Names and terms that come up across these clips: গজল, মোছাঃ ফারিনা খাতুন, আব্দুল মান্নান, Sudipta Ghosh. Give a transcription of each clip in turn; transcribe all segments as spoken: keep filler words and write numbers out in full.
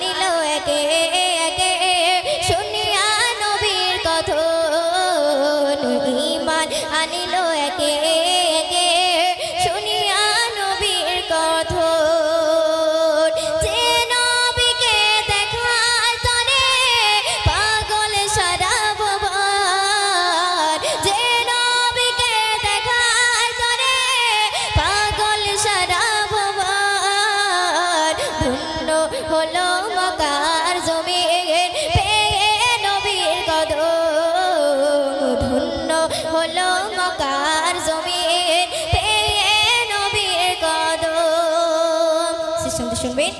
মানিলো একে একে শুনিয়া নবীর কথন, ঈমান আনিলো একে একে শুনিয়া নবীর কথন। যে নবীকে দেখার তরে পাগল সারা ভুবন, যে নবীকে দেখার তরে পাগল সারা হলো মক্কার জমিন, পেয়ে নবীর কদম ধন্য হলো মক্কার জমিন, পেয়ে নবীর কদম। সিস্টেম তো শুনবেন।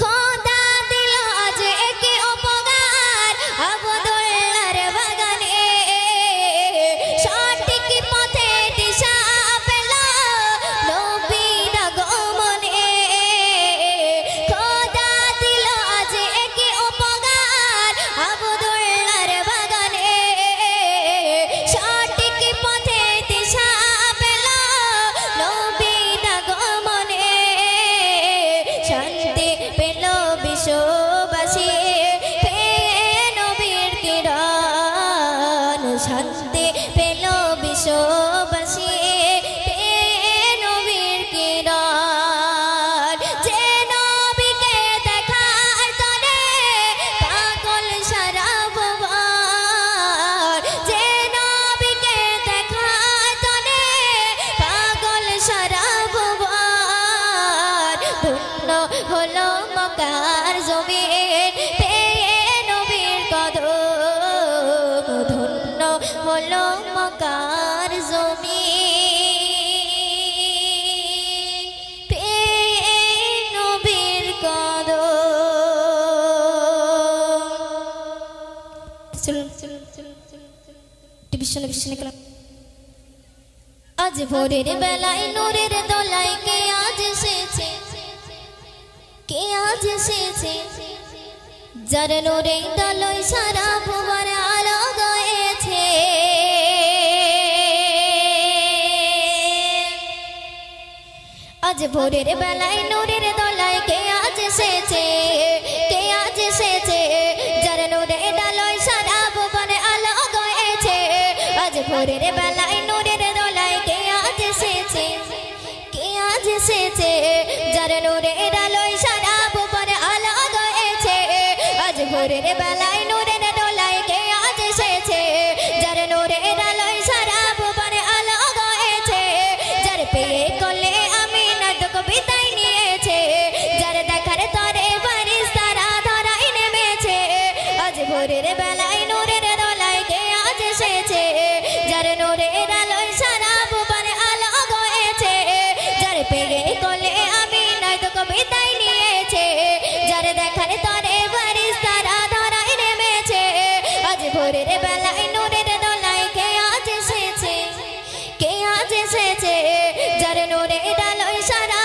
খোদা দিল যে কি উপকার আব্দুল্লাহর বাগানে, সঠিক পথে দিশা পেল নবীর আগমনে। শান্তি পেল বিশ্ববাসী, পেয়ে নবীর কিরণ। যে নবীকে দেখার তরে পাগল সারা ভুবন, যে নবীকে দেখার তরে পাগল সারা ভুবন, ধন্য হলো মক্কার জমিন, পেয়ে নবীর কদম ধন্য হলো মক্কার জমিন, পেয়ে নবীর কদম। চলুন চলুন চলুন চলুন চলুন বিশ্বনবী বিশ্বনবী কালাম। আজ ভোরের বেলায় নূরের দোলায় কে আজ এসেছে, কে আজ এসেছে, যার নূরে দোলায় সারা ভুবন আলো গেছে। আজ ভোরের বেলায় নূরের দোলায় কে আজ এসেছে, কে আজ এসেছে, যার নূরে দোলায় সারা ভুবন আলো গেছে। আজ ভোরের বেলায় নূরের দোলায় কে আজ এসেছে, কে আজ এসেছে, যার নূরে দোলায় সারা ভুবন আলো গেছে। আজ ভোরের বেলায় নূরের দোলায় কে আজ এসেছে, যার নূরে দোলায় সারা ভুবন আলো গেছে। যার পেয়ে কোলে বিদায় নিয়েছে, যার দেখার তরে ফেরেশতারা ধরায় নেমেছে। আজ ভোরের বেলায় নূরের দোলায় কে আজ এসেছে, যার নূরের আলোয় সারা ভুবন আলো গেছে। যার পেয়ে কোলে আমিনায় তোকে বিদায় নিয়েছে, যার দেখার তরে ফেরেশতারা ধরায় নেমেছে। আজ ভোরের বেলায় নূরের দোলায় কে আজ এসেছে, কে আজ এসেছে, যার নূরের আলোয় সারা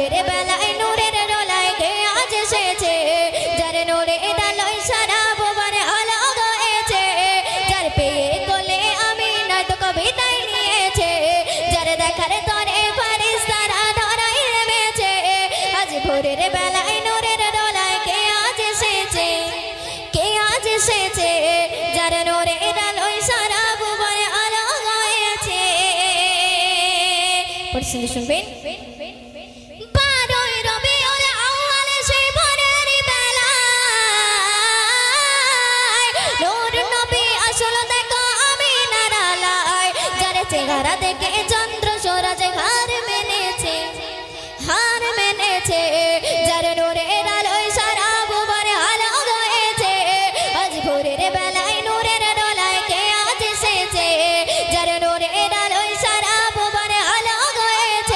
ভোরের বেলায় নূরের দোলায় কে আজ এসেছে, যার নূরের আলোয় সারা ভুবন আলো গেছে। যার পেয়ে কোলে আমিনায় তোকে বিদায় নিয়েছে, যার দেখার তরে ফেরেশতারা ধরায় নেমেছে। আজ ভোরের বেলায় নূরের দোলায় কে আজ এসেছে, কে আজ এসেছে, যার নূরের আলোয় সারা ভুবন আলো গেছে। পড়ছেন শুনবেন। চেহারা দেখে চন্দ্র সূরজ হার মেনেছে, হার মেনেছে, যার নূরের আলোয় সারা ভুবন আলো গেছে। আজ ভোরের বেলায় নূরের দোলায় কে আজ এসেছে, যার নূরের আলোয় সারা ভুবন আলো গেছে।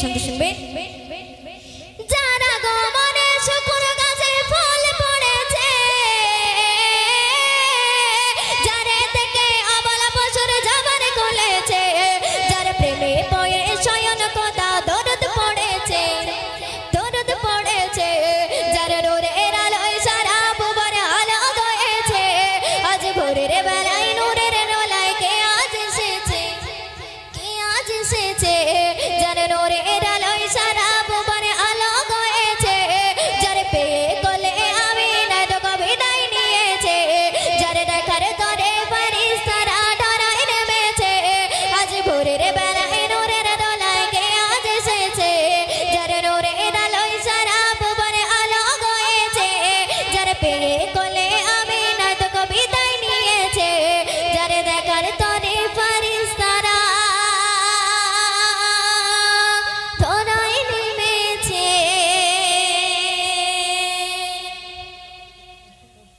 শেষ ছন্দে শুনবেন।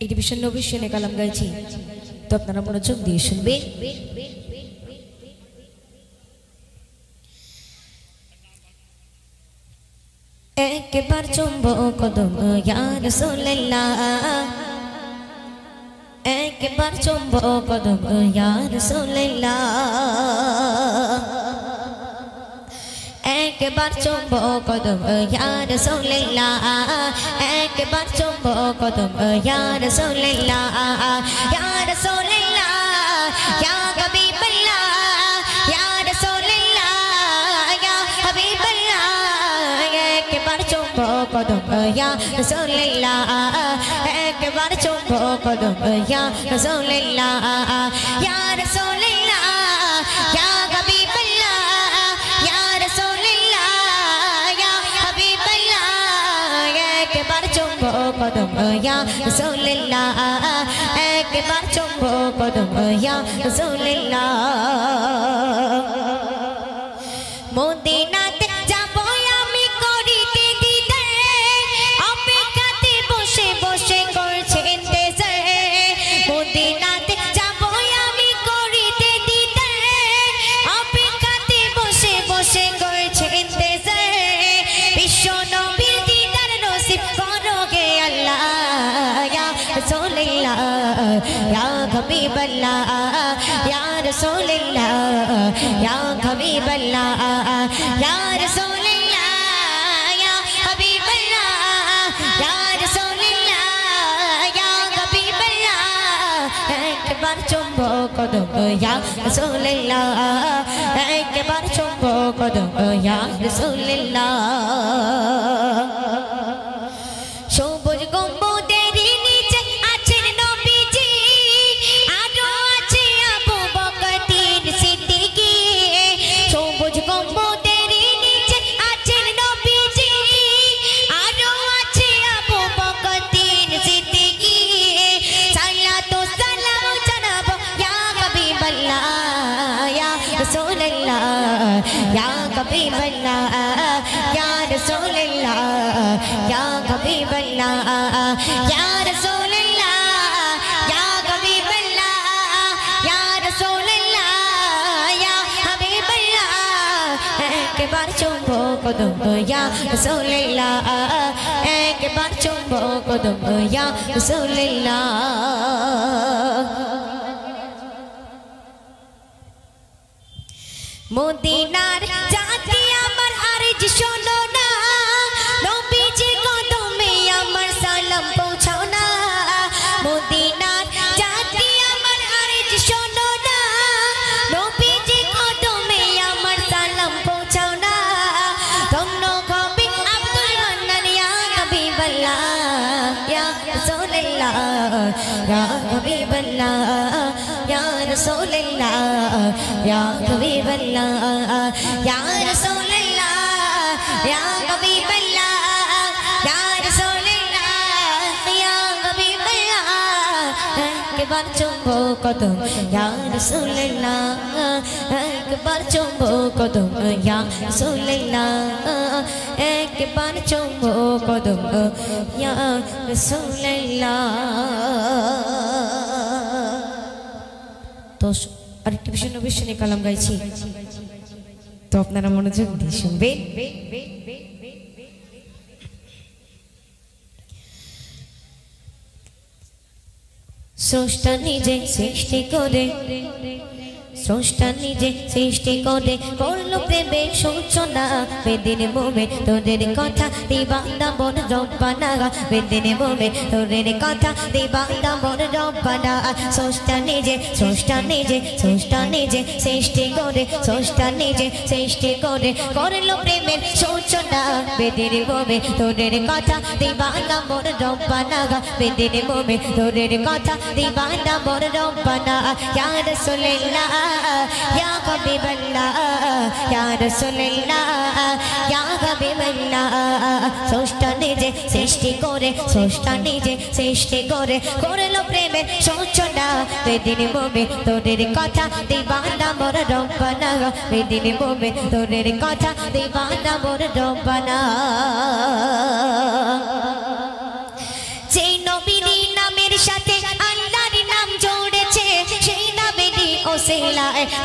এটি ভীষণ নবিশনে কালাম গাইছি, তো আপনারা মনোযোগ দিয়ে শুনবেন। একবার চুম্বো কদম ইয়া রাসূলুল্লাহ, একবার চুম্বো কদম ইয়া রাসূলুল্লাহ, একবার চুম্বো কদম ইয়া রাসূলুল্লাহ, একবার চুম্বো কদম ইয়া রাসূলুল্লাহ, ইয়া রাসূলুল্লাহ, ইয়া হাবিবাল্লাহ, ইয়া রাসূলুল্লাহ, ইয়া হাবিবাল্লাহ, একবার চুম্বো কদম ইয়া রাসূলুল্লাহ, একবার চুম্বো কদম ইয়া রাসূলুল্লাহ, ইয়া রাসূলুল্লাহ। Ya Rasulullah, ek bar chumbo kadam ya Rasulullah, Modina te jabo ami korite didar, apekate boshe boshe korche intezar, Modina te jabo ami korite didar, apekate boshe boshe korche intezar, Bishono या हबीब अल्लाह, या रसूल अल्लाह, या हबीब अल्लाह, या रसूल अल्लाह, या हबीब अल्लाह, या रसूल अल्लाह, या हबीब अल्लाह, एक बार चुम्बो कदम या रसूल अल्लाह, एक बार चुम्बो कदम या रसूल अल्लाह। या हबीब अल्लाह, या रसूल अल्लाह, या हबीब अल्लाह, या रसूल अल्लाह, या हबीब अल्लाह, या रसूल अल्लाह, या हबीब अल्लाह, एक बार चुम्बो कदम या रसूल अल्लाह, एक बार चुम्बो कदम या रसूल अल्लाह। মদিনার জাতি আমার আরজ শোনো না, নবীজি কদমে আমার সালাম পৌঁছাও না, মদিনার জাতি আমার আরজ শোনো না, নবীজি কদমে আমার সালাম পৌঁছাও না, ধন্য হবে আব্দুল মান্নান ইয়া হাবিবাল্লাহ, ইয়া রাসূলুল্লাহ, ইয়া হাবিবাল্লাহ, ইয়া রাসূলুল্লাহ, ইয়া হাবিবাল্লাহ, ইয়া রাসূলুল্লাহ, ইয়া হাবিবাল্লাহ, ইয়া রাসূলুল্লাহ, ইয়া হাবিবাল্লাহ, একবার চুম্বো কদম ইয়া রাসূলুল্লাহ, একবার চুম্বো কদম ইয়া রাসূলুল্লাহ, একবার চুম্বো কদম ইয়া রাসূলুল্লাহ। তো আরেকটি ভীষণ নবীশনে কালাম গাইছি, तो अपनारा मनोযোগ দিয়ে শুনবেন। স্রষ্টা নিজে সৃষ্টি করে স্রষ্টা নিজে সৃষ্টি করে করলো প্রেমের সূচনা বেদিন মোমে তোদের কথা দিবানা বন রব্বানা বেদিন মোমে তোদের কথা দিবানা বন রব্বানা স্রষ্টা নিজে স্রষ্টা নিজে স্রষ্টা নিজে সৃষ্টি করে স্রষ্টা নিজে সৃষ্টি করে করলো প্রেমের সূচনা বেদিন মোমে তোদের কথা দিবানা বন রব্বানা বেদিন মোমে তোদের কথা দিবানা বন রব্বানা ইয়া রাসূলুল্লাহ या हबीब अल्लाह या रसूल अल्लाह या हबीब अल्लाह स्रष्टा निजे सृष्टि करे स्रष्टा निजे सृष्टि करे करलो प्रेमे सूचना बेदिन मोमे तोदेर कथा दीवाना मोर रब्बाना बेदिन मोमे तोदेर कथा दीवाना मोर रब्बाना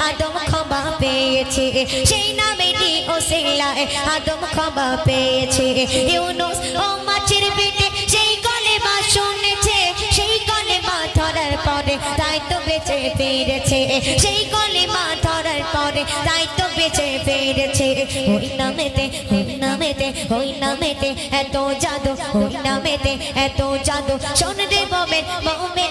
आदम क्षमा पेয়েছে সেই নামেরই ওসিলায় আদম ক্ষমা পেয়েছে ইউনূস ও মাছের পেটে সেই কলেমা শুনেছে সেই কলেমা ধরার পরে তাই তো বেঁচে ফিরেছে সেই কলেমা ধরার পরে তাই তো বেঁচে ফিরেছে ওই নামেতে ওই নামেতে ওই নামেতে এত জাদু ওই নামেতে এত জাদু শোন রে মোমেন মোমেন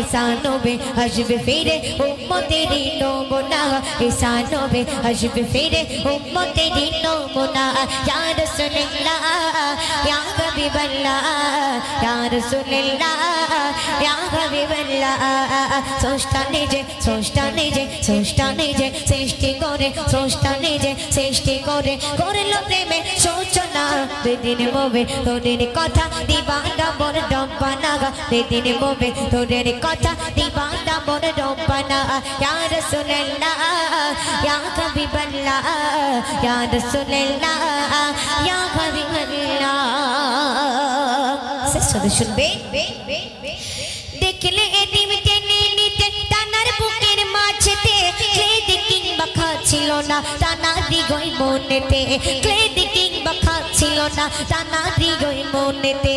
इसानो बे अजब फेरे उम्मत तेरी नो मोना इसानो बे अजब फेरे उम्मत तेरी नो मोना या रसूल अल्लाह या हबीब अल्लाह या रसूल अल्लाह या हबीब अल्लाह स्रष्टा निजे स्रष्टा निजे स्रष्टा निजे सृष्टि करे स्रष्टा निजे सृष्टि करे करलो प्रेमे सूचना बेदिन मोमे तोदेर कथा दीवाना मोर रब्बाना बेदिन मोमे तोदेर কথা দিবানা মোর রব্বানা ইয়া রাসূলুল্লাহ ইয়া হাবিবাল্লাহ ইয়া রাসূলুল্লাহ ইয়া হাবিবাল্লাহ সে শুনবে দেখলে এদিম টেনে নিতে টানার বুকের মাঝেতে ক্লেদ কিংবা খাছিল না টানা দিগই মনেতে ক্লেদ কিংবা খাছিল না টানা দিগই মনেতে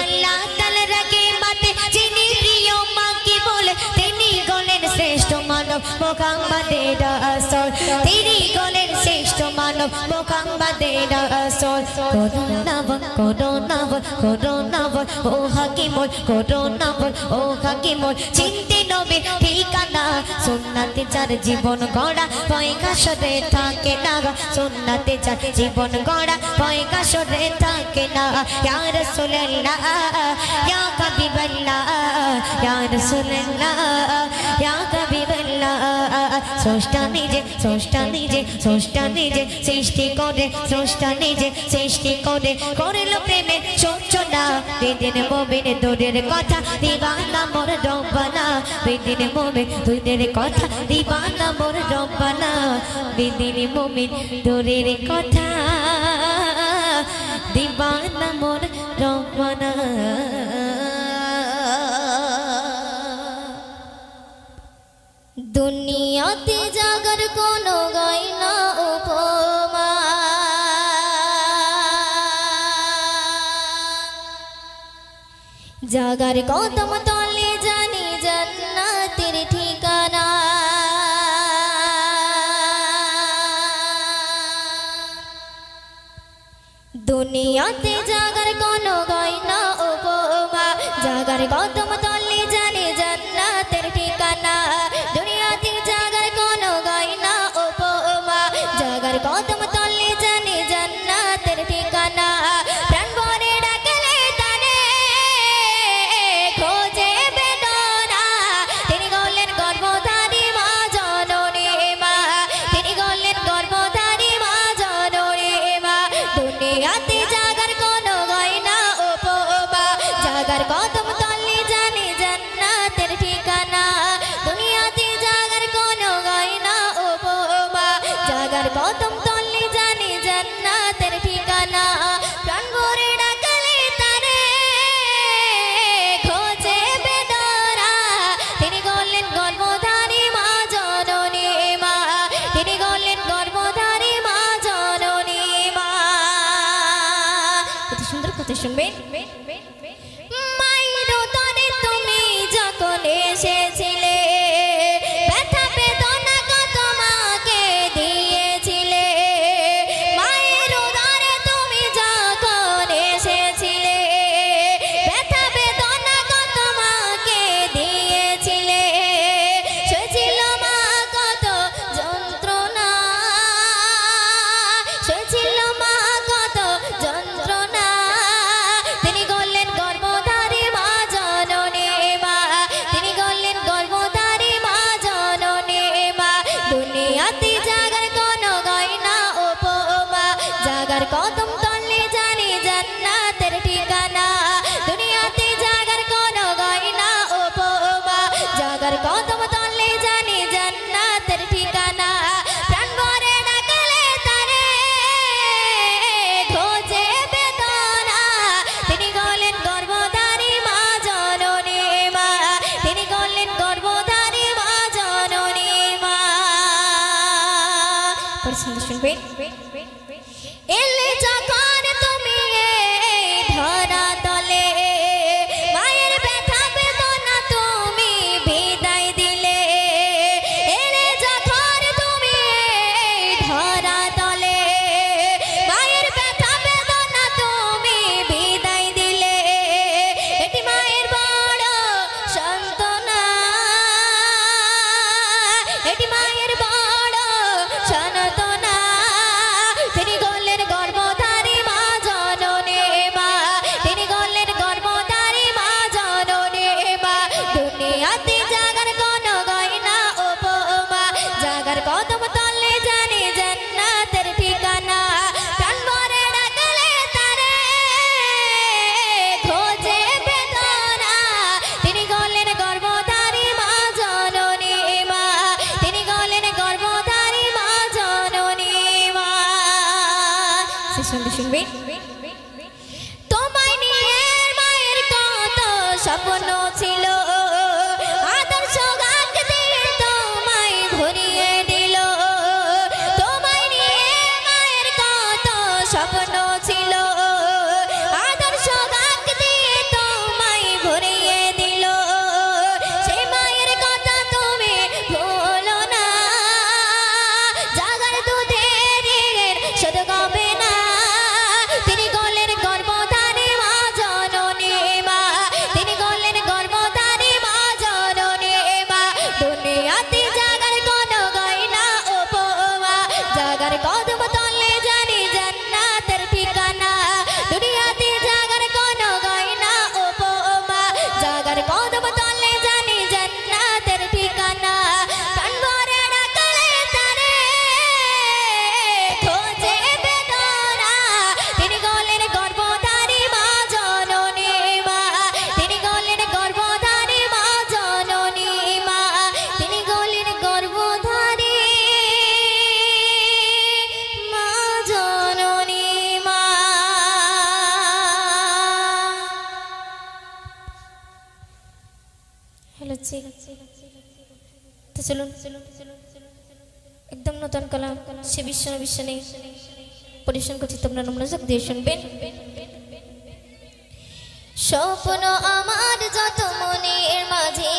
আল্লাহ তাআলা রাগে মাতে যিনি প্রিয় মাকে বলে তিনি গলেন শ্রেষ্ঠ মানব মুহাম্মাদের রাসূল তিনি গলেন শ্রেষ্ঠ মানব মুহাম্মাদের রাসূল করুণাব করুণাব করুণাব ও হাকিমুল করুণাব ও হাকিমুল চিনতে নবীর ঠিকানা সুন্নতে চার জীবন গড়া পয়গা সদে থাকে না সুন্নতে চার জীবন গড়া পয়গা সদে থাকে না ইয়া রাসূলুল্লাহ ইয়া হাবিবাল্লাহ ইয়া রাসূলুল্লাহ ইয়া হাবিবাল্লাহ স্রষ্টা নিজে স্রষ্টা নিজে স্রষ্টা নিজে সৃষ্টি করে স্রষ্টা নিজে সৃষ্টি করে করলো প্রেমে সূচনা বেদিন মোমেনে তোদের কথা দিবানা মোর রব্বানা বেদিন মোমে তোদের কথা দিবানা মোর রব্বানা বেদিন মোমে তোদের কথা দিবানা মোর রব্বানা দুনিয়াতে জাগার কোনো গায়না উপমা জাগার কদম তলে জানি জান্নাতের ঠিকানা দুনিয়াতে জাগার কোনো গায়না উপমা জাগার কদম তলে জানি জান্নাতের ঠিকানা गौरवधारी मा सुंदर कथा सुनबेन। एकदम नतन कलाम से विश्व विश्व नहीं परिश्रम करती तब ना नमन सक देशन बेन शोपनो आमार जो तुमने इर्माजे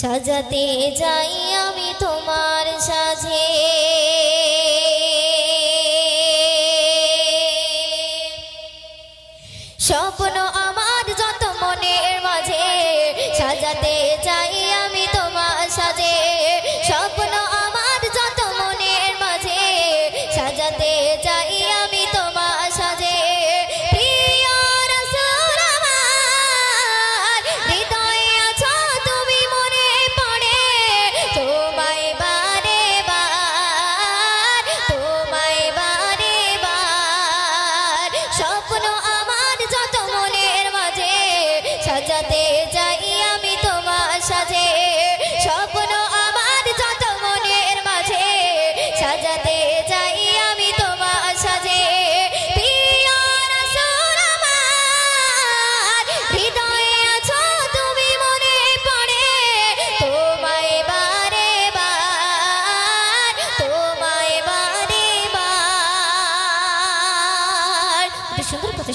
सजाते जाइया मैं तुम्हार साजे शोपनो आमार जो तुमने इर्माजे सजाते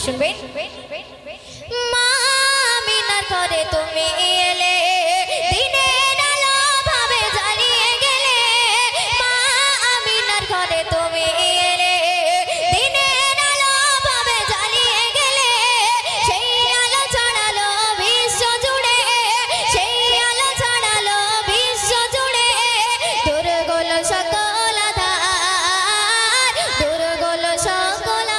सुनबेन मा মিনার পরে তুমি এলে দিনের আলো ভাবে জ্বালিয়ে গেলে মা মিনার পরে তুমি এলে দিনের আলো ভাবে জ্বালিয়ে গেলে সেই আলো ছড়ালো বিশ্ব জুড়ে সেই আলো ছড়ালো বিশ্ব জুড়ে দূর গেল সকল আধার দূর গেল সকল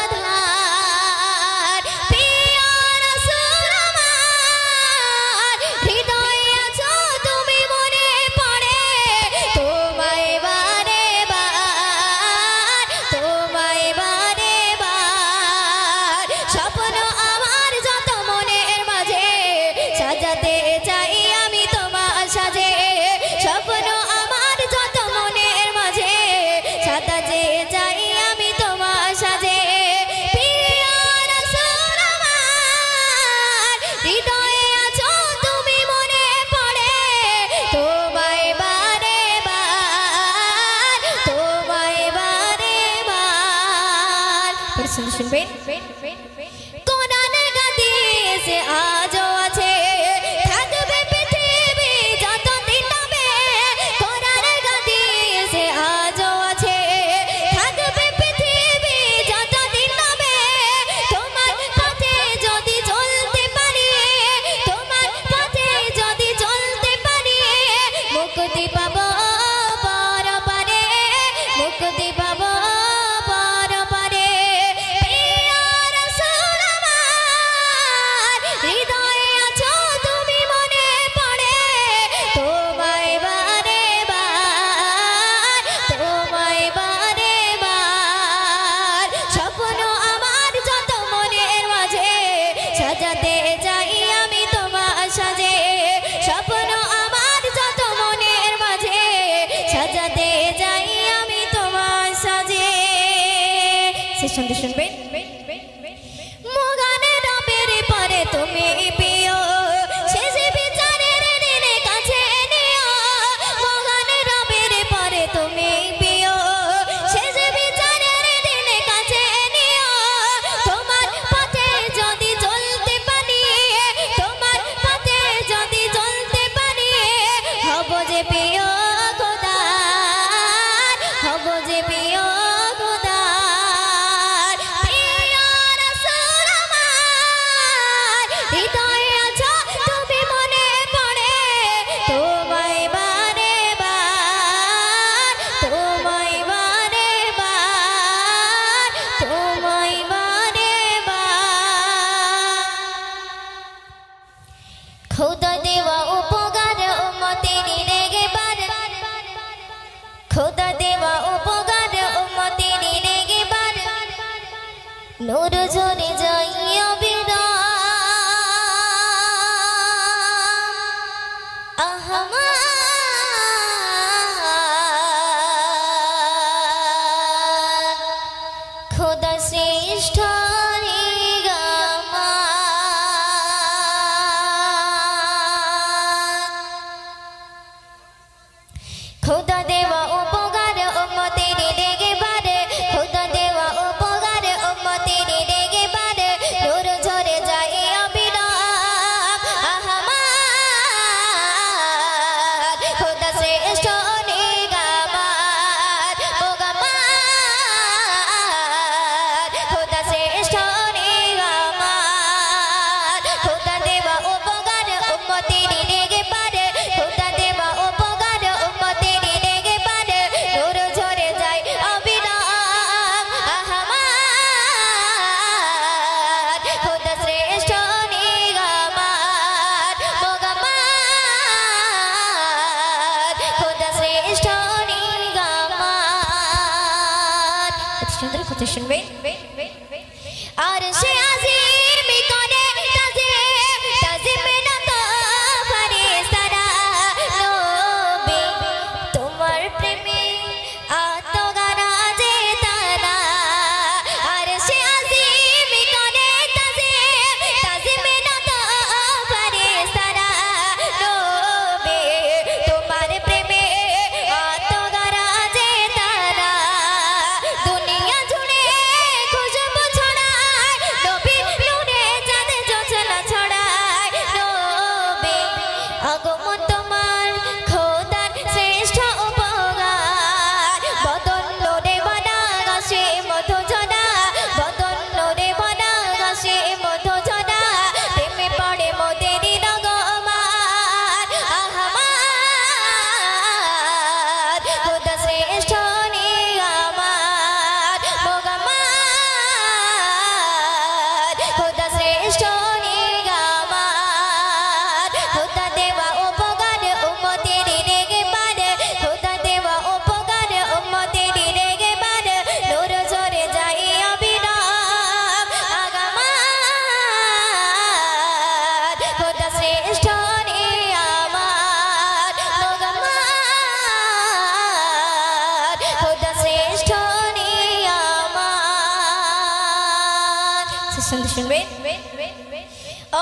শুনতে শুনবে।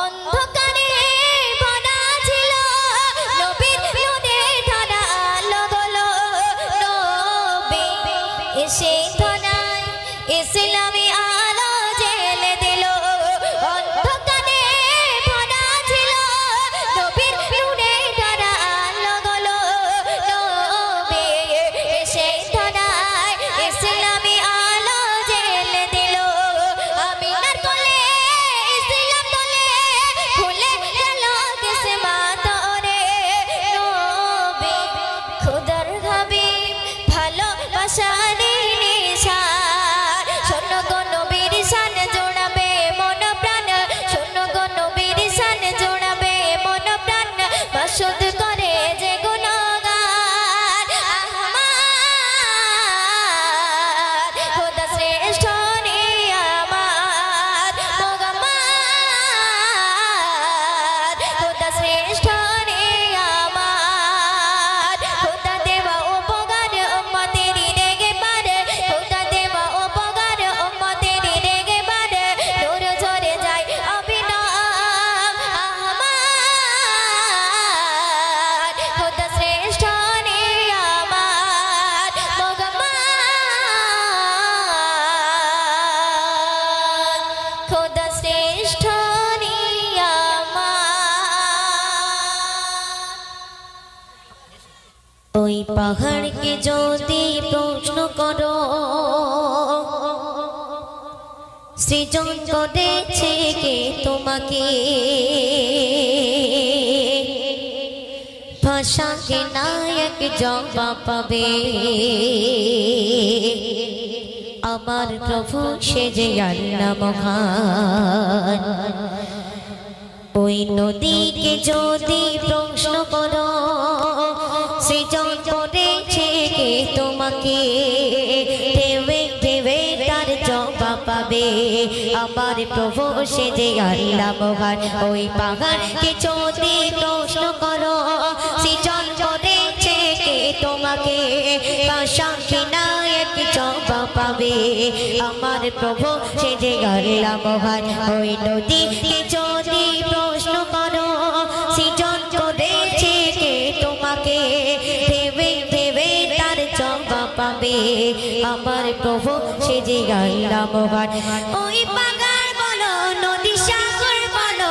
অন্ধকারে ভরা ছিল নবীর প্রিয়তে ধরা আলো গলো নবী এসে ধরায় ইসলামী আলো জ্বেলে দিল। অন্ধকারে ভরা ছিল নবীর প্রিয়তে ধরা আলো গলো নবী এসে ধরায় ইসলামী আলো জ্বেলে দিল। আমিনার কোলে ইসলাম দোলে খুলে গেল কিসমাত ওরে নবী খোদার হাবিব ভালোবাসার ओई पहाड़ के ज्योति प्रश्न करो सृजन करेছে কে তোমাকে भाषा के नायक जवाब পাবে আমার প্রভু সে যে আল্লাহ মহান। ওই নদীকে যদি প্রশ্ন করো সৃজন করেছে কে তোমাকে দেবে দেবে তার জবাব পাবে আমার প্রভু সে যে আল্লাহ মহান। ওই পাহাড়কে যদি প্রশ্ন করো সৃজন করেছে কে তোমাকে ভাষা কি না পাবে আমার প্রভু সে যে আল্লাহ মহান। ওই নদীকে যদি প্রশ্ন করো সৃজন করেছে কে তোমাকে দেবে দেবে তার জবাব পাবে আমার প্রভু সে যে আল্লাহ মহান। ওই পাগার বলো নদী সাগর বলো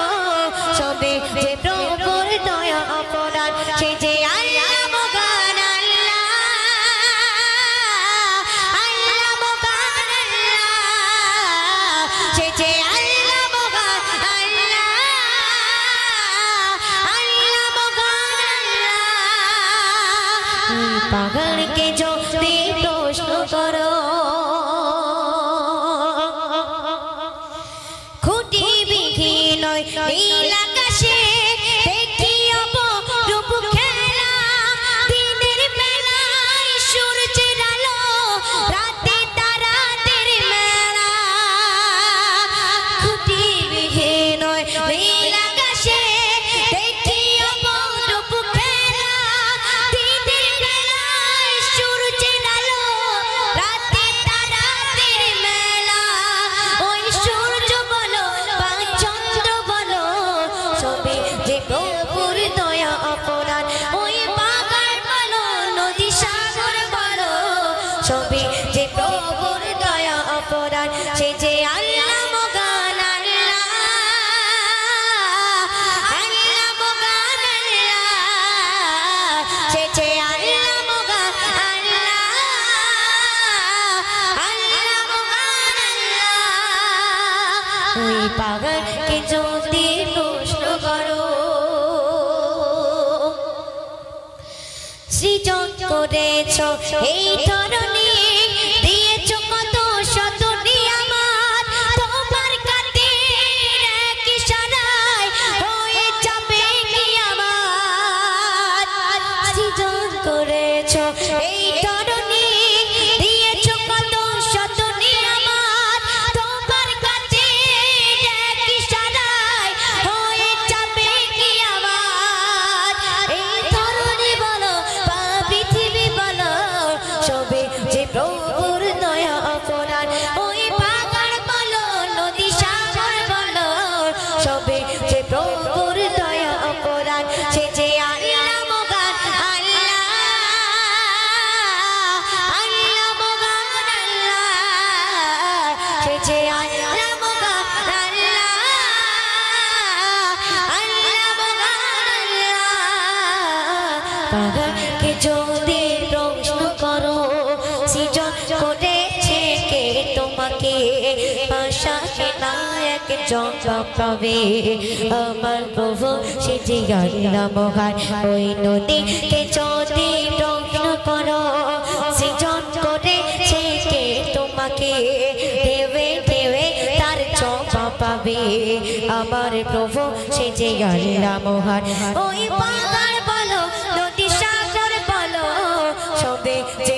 সবে যে প্রভুর দয়া অপরাধ সে যে पागल के जो प्रश्न करो खुटी बिखी नील आकाशे পাগল কে যদি প্রশ্ন করো সৃজন করেছ এই ধরণী দিয়েছ কত শত নিয়ামত তোমার কাদের এক ইশারায় হয়ে যাবে কিয়ামত সৃজন করেছ এই ধরণী দিয়েছ কত শত जे সৃজন করেছে কে তোমাকে আশাকে নায়ক জগৎ পাবে আমার প্রভু সে যে আল্লাহ মহান ওই নদীকে যদি দগ্ধ করো সৃজন করেছে কে তোমাকে দেবে দেবে তার জবাব পাবে আমার প্রভু সে যে আল্লাহ মহান ওই পাহাড় বলো নদী সাগর বলো সবে যে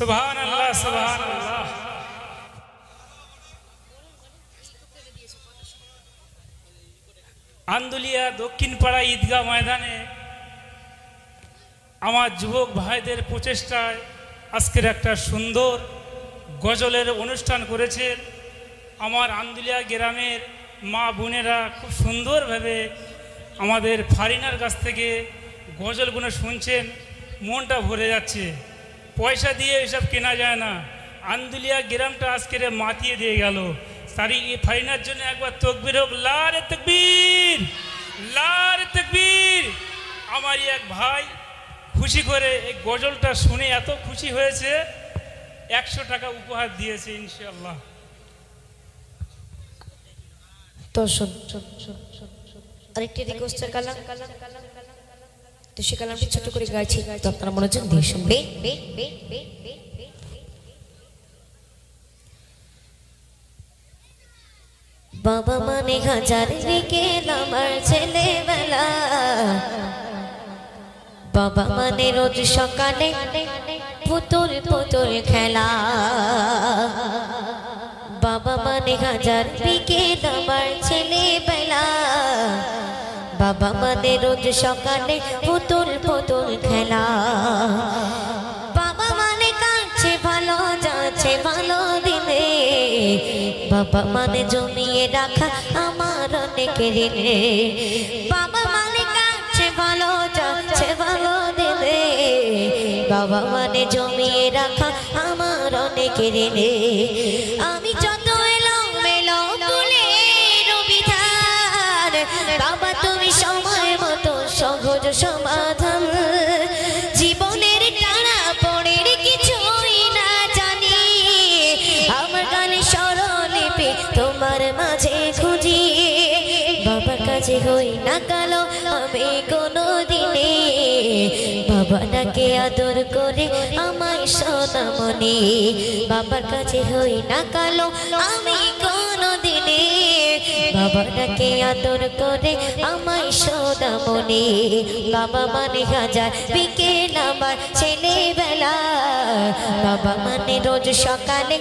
सुभान अल्लाह सुभान अल्लाह आंदुलिया दक्षिण पाड़ा ईदगाह मैदाने आमार युवक भाईदेर प्रचेष्टाय आजकेर एकटा सुंदर गजलेर अनुष्ठान करेछेन आमार आंदुलिया ग्रामेर मा बोनेरा खूब सुंदर भावे आमादेर फारिनार काछ थेके गजलगुलो शुनछेन मनटा भरे जाच्छे पैसा दिए सब केना जाए ना आंदुलिया ग्राम आज के मातिए दिए गल सारी फाइनार जो एक बार तकबीर हक लारे तकबीर लारे तकबीर हमारी एक भाई खुशी करे एक गजलटा शुने एत खुशी हो सौ टाका उपहार दिए इंशाअल्लाह तो सुन आरेकटी रिक्वेस्ट कला तो शिकालाम की छोटू कुरी गायची तो अपना मनोजन देशम बे बे बे बे बे बे बाबा माने हजार विकेला मर चले वाला बाबा माने रोज शकाने पुतुर पुतुर खेला बाबा माने हजार विकेला मर चले वाला बाबा माने रोज सकाले पुतुल पुतुल खेला बाबा माने काछे भालो जाछे भालो दिने बाबा माने जमिए रखा आमार नेके ऋणे बाबा माने काछे भालो जाछे भालो दिने बाबा माने जमिए रखा आमार नेके ऋणे आमी যত এলো মেলো তুলে রবিধার বাবা समय मत सहज समाधान जीवन टाना पड़े किछुई ना जानी आमार गाने स्वरलिपि तोमार माझे खुजी बाबा काछे हई ना कालो आमी कोनो दिने बाबा डाके आदर करे आमाय सोना मनि बाबा काछे हई ना कालो आमी कोनो दिने बाबा डाके आदर करे आमाय सोना मनि बाबा माने हजार बिकेल आमार छेलेबेला बाबा माने रोज सकाले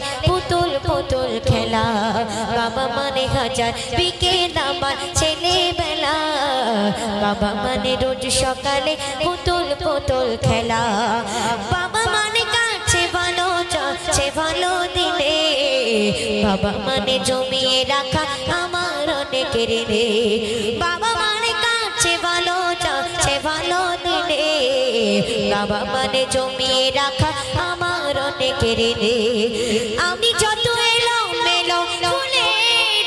पुतुल पुतुल खेला बाबा माने हजार बिकेल आमार छेलेबेला बाबा माने रोज सकाले पुतुल पुतुल खेला बाबा माने काछे भालो जाछे भालो दिने बाबा माने जमिए रखा आमार नेके ऋणे बाबा माने काछे भालो जाछे भालो दिने बाबा माने जमिए रखा आमार नेके ऋणे आमी যত এলো মেলো ফুলে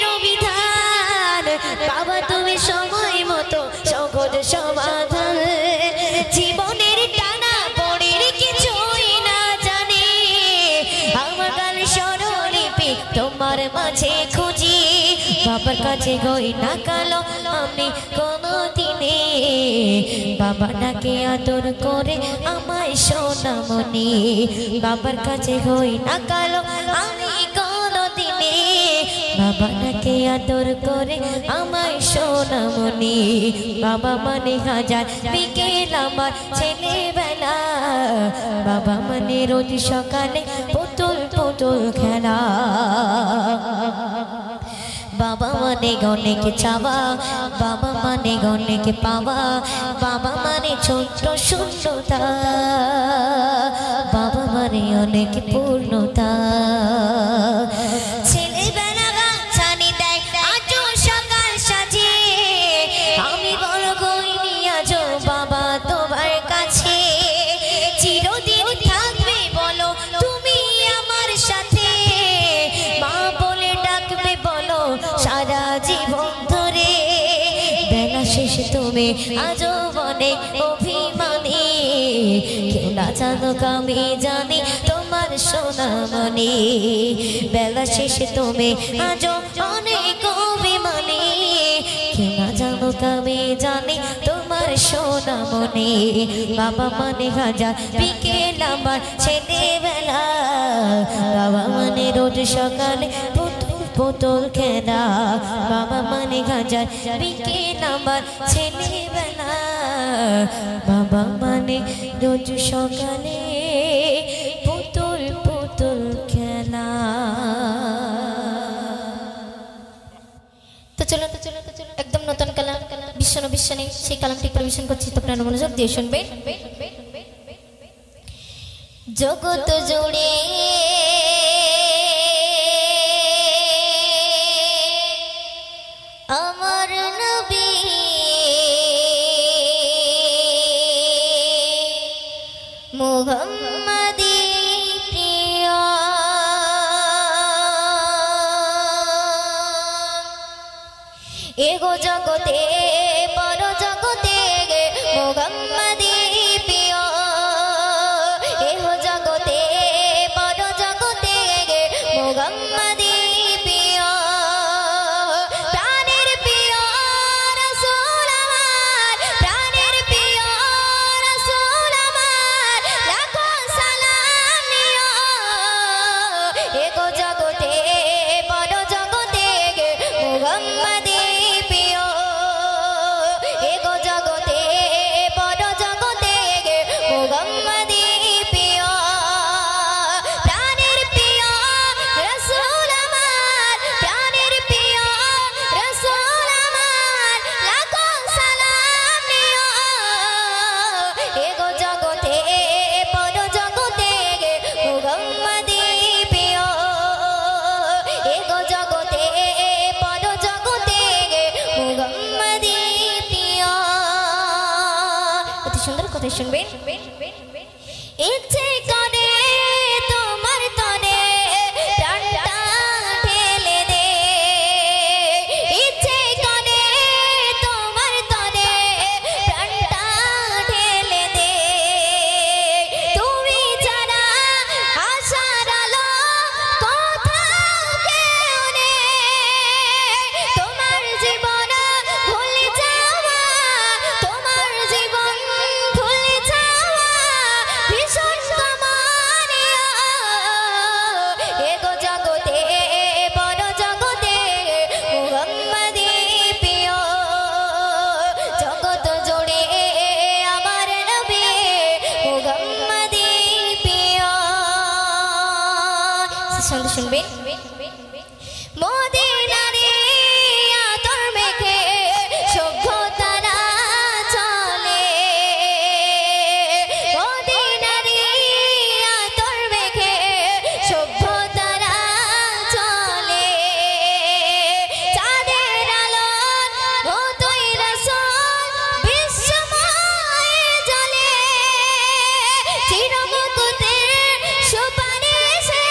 রবিধান বাবা তুমি সময় মতো সহজ সমাধান জীবনের টানা পড়ের কিছুই না জানি আমার গান স্বরলিপি তোমার মাঝে খুঁজি বাবার কাছে গই না কালো আমি কোনো দিনে বাবা ডাকে আদর করে আমায় সোনা মনি বাবার কাছে গই না কালো আমি কোনো দিনে बाबा डाके आदर करे आमाय सोना मनि बाबा माने हजार बिकेल आमार छेलेबेला बाबा माने रोज सकाले पुतुल पुतुल खेला बाबा माने अनेक चावा बाबा मान অনেক অনেক পাওয়া, বাবা মানে ছোট্ট শূন্যতা, বাবা মানে অনেক পূর্ণতা। तुम्हें आजो बने अभिमानी क्यों ना जानो कामी जानी तुम्हार सोना मनी बेला शेष तुम्हें आजो बने अभिमानी क्यों ना जानो कामी जानी তোমার সোনা মনে বাবা মানে হাজার বিকেল আমার ছেলেবেলা বাবা মানে রোজ সকালে পুতুল খেলা বাবা মানে হাজার বিকেল আমার ছেলেবেলা বাবা মানে রোজ সকালে পুতুল পুতুল খেলা। তো চলো তো চলো তো চলো একদম নতুন কালাম বিশ্বন বিশ্বনে সেই কালামটি পরিবেশন করছি, তো আপনারা মনোযোগ দিয়ে শুনবেন। জগত জুড়ে আমার নবী মুহাম্মাদি প্রিয় এগো জগতে বড় জগতে মুহাম্মাদি প্রিয় এগো জগতে বড় জগতে মুহাম্মাদি শুনবেন ইচ্ছে করে তোমার তরে প্রাণটা ঢেলে দে ইচ্ছে করে তোমার তরে প্রাণটা ঢেলে দে তুমি যারা আশার আলো কোথাও কেউ নেই তোমার জীবন ভুলে যাওয়া তোমার জীবন চিরমুকুতের সুপানে সে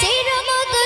চিরমুকুত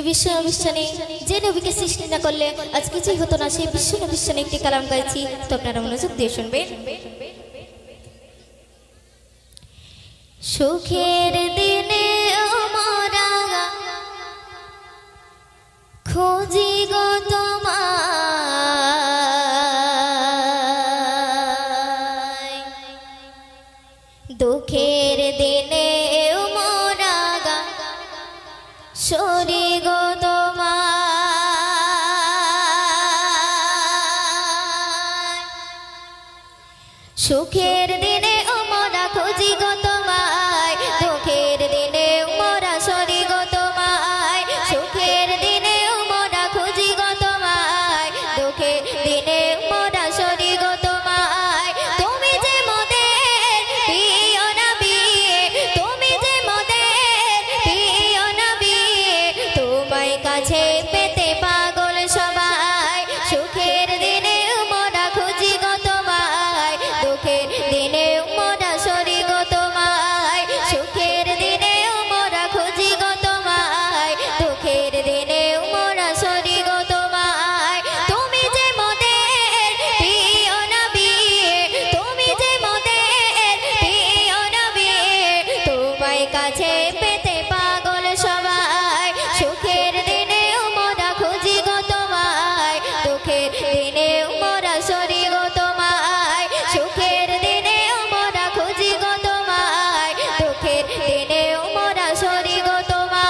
सुखेर दिने खोजी गो तुम्हार दुखेर दिने छोड़ी गो तुम्हार सुखेर दिने उमरा खोजी गो तुम्हार दुखेर दिने उमरा छोड़ी गो तुम्हार सुखेर दिने उमरा खोजी गो तुम्हार दुखेर दिने उमरा छोड़ी गो तुम्हार तुम्हें जे मोदेर पियो ना पिए तुम्हें जे मोदेर पियो ना पिए तुम्हारे काछे पेते पागल सबाई सुखेर दिने उमरा खोजी गो तुम्हार दुखेर दिने उमरा छोड़ी गो तुम्हार सुखेर दिने उमरा खोजी गो तुम्हार दुखेर दिने उमरा छोड़ी गो तुम्हार तुम्हें जे मोदेर पियो ना पिए तुम्हें जे मोदेर पियो ना पिए तुम्हारे काछे पेते पागल सबाई सुखेर दिने उमरा खोजी गो तुम्हार दुखेर दिने उमरा छोड़ी गो तुम्हार सुखेर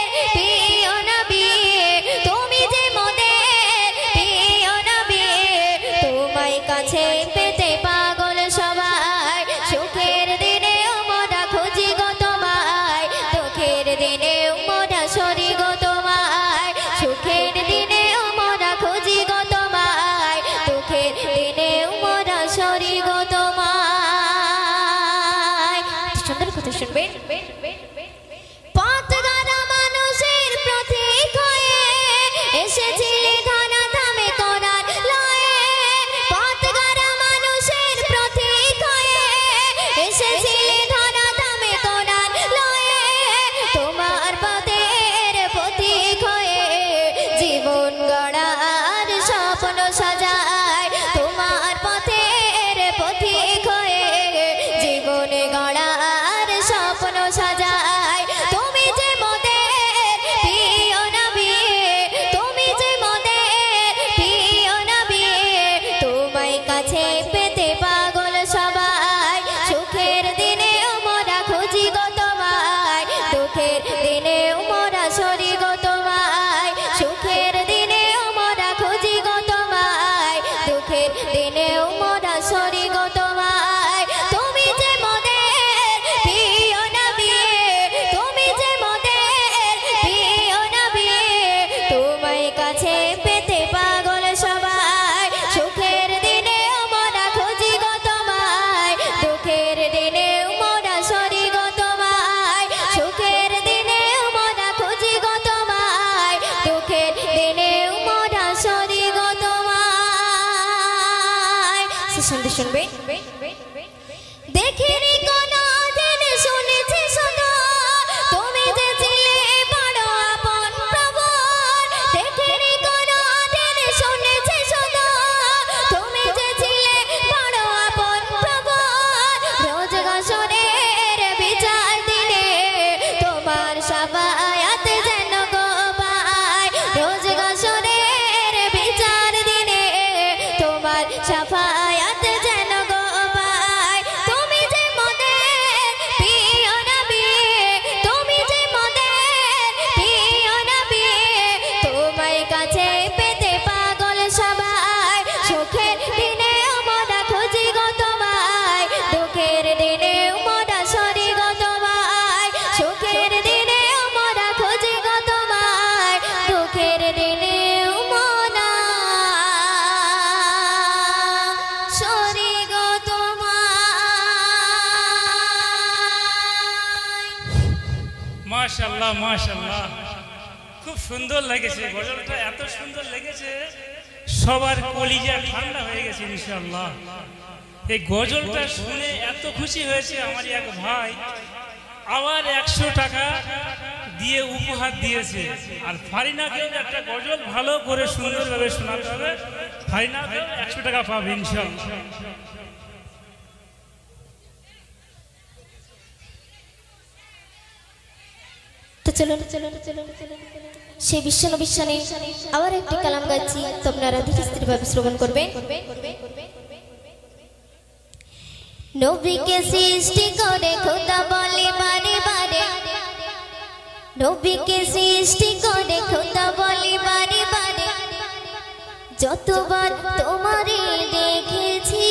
दिने उमरा खोजी गो तुम्हार दुखेर दिने उमरा छोड़ी गो तुम्हार तुम्हें जे मोदेर पियो ना पिए तुम्हें जे मोदेर पियो ना पिए तुम्हारे काछे पेते पागल सबाई सुखेर दिने उमरा खोजी गो তোমায় দুঃখের দিনে উমরা সরি গো তোমায় সুখের দিনে উমরা খোঁজি গো তোমায় দুঃখের দিনে উমরা সরি গো তোমায় সুন্দর কথা শুনবেন পথগারা মানুষের পথিক হয়ে এসেছিলে ধানা থামে কোরআন লয়ে পথগারা মানুষের পথিক হয়ে এসেছিলে ধানা থামে কোরআন লয়ে তোমার পথের পথিক হয়ে জীবন গড়ার স্বপ্ন সাজায় তোমার পথের পথিক হয়ে জীবনে গড়ার স্বপ্ন সাজায় তুমি যে মোদের পিও না বিয়ে তুমি যে মোদের পিও না বিয়ে তোমায় কাছে পেতে পাগল সবাই সুখের দিনে উমরা খুঁজি গো তোমায় দুঃখের দিনে উমরা সরি গো তোমায় সুখের দিনে উমরা খুঁজি গো তোমায় দুঃখের দিনে উমরা সরি গো তোমায় তুমি যে মোদের পিও না বিয়ে তুমি যে মোদের পিও না বিয়ে তোমায় কাছে পেতে পাগল সবাই সুখের দিনে উমরা খুঁজি গো তোমায় দুঃখের দিনে উমরা সরি গো তোমায় সুখের দিনে উমরা খুঁজি গো তোমায় দুঃখের দিনে উমরা সরি গো তোমায় শুনতে শুনবেন দেখিনি কোন দিন শুনেছি শুধু তুমি যে ছিলে বড় আপন প্রবল দেখিনি কোন দিন শুনেছি শুধু তুমি যে ছিলে বড় আপন প্রবল রোজ গাছনের বিচার দিনে তোমার সাফায়াত যেন গো পাই রোজ গাছনের বিচার দিনে তোমার সাফায়াত যেন গো পাই তুমি যে মোদের পিও না বিয়ে তুমি যে মোদের পিও না বিয়ে তোমায় কাছে পেতে পাগল সবাই সুখের দিনে উমরা খুঁজি গো তোমায় দুঃখের দিনে উমরা সরি গো তোমায় সুখের দিনে উমরা খুঁজি গো তোমায় দুঃখের দিনে উমরা সরি গো তোমায় মাশাআল্লাহ মাশাআল্লাহ খুব সুন্দর লেগেছে গজলটা এত সুন্দর লেগেছে সবার কলিজা ঠান্ডা হয়ে গেছে ইনশাআল্লাহ এই গজলটা শুনে এত খুশি হয়েছে আমার এক ভাই আবার একশো টাকা दिए उपहार दिए और फारिना के एक गजल भालो करे सुंदर भावे शোনাতে হবে फारिना एक सौ টাকা পাবে ইনশাআল্লাহ তো চলুন চলুন চলুন চলুন সেই বিশ্বনবী শানে আবার একটি কালাম গাচ্ছি তো আপনারা ধীরস্থির ভাবে শ্রবণ করবেন নবী কে সৃষ্টি করে খোদা বলে বারে বারে नबी के सृष्टि करे खुदा बोले बारे बारे जतबार तुम्हारे देखेछि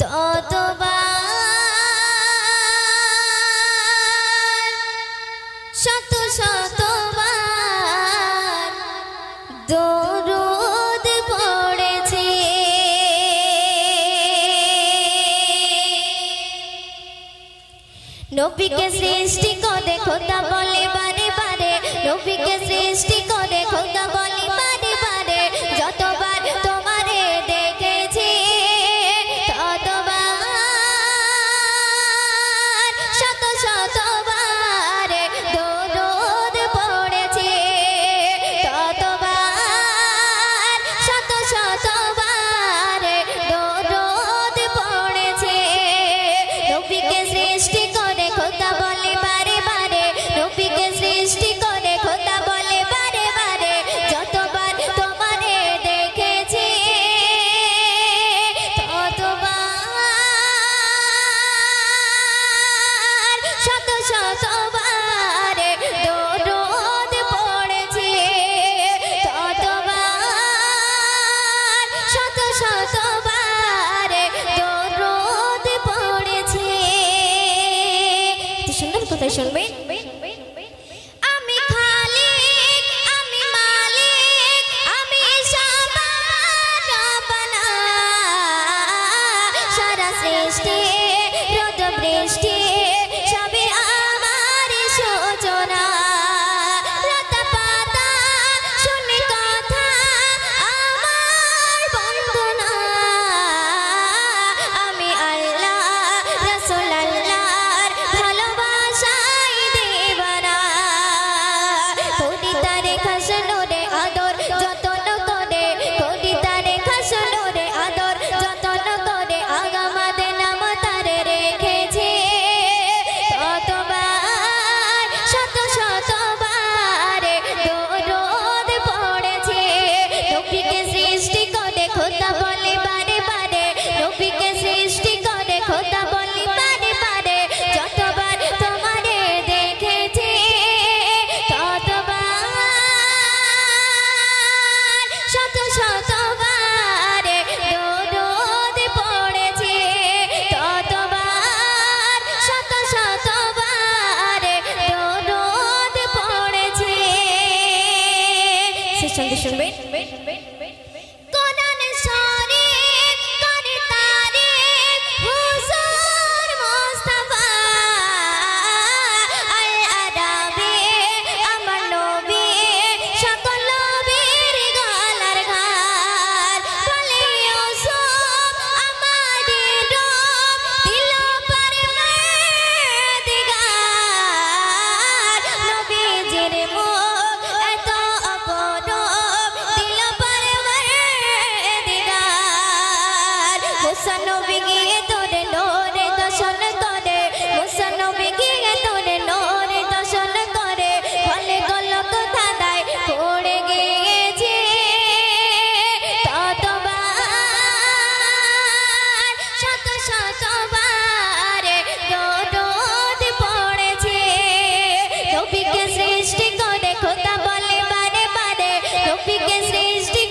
ततबार शत शतबार दो नबी के सृष्टि करे खुदा बोले बारे बारे नबी के सृष्टि करे खुदा बोले बारे बारे जतबार तुम्हारे देखेछि ततबार शत शतबार दरूद पड़েছে ततबार शत शतबार दरूद पड़েছে नबी के सृष्टि खुदा बोले बारे बारे नबी के सृष्टि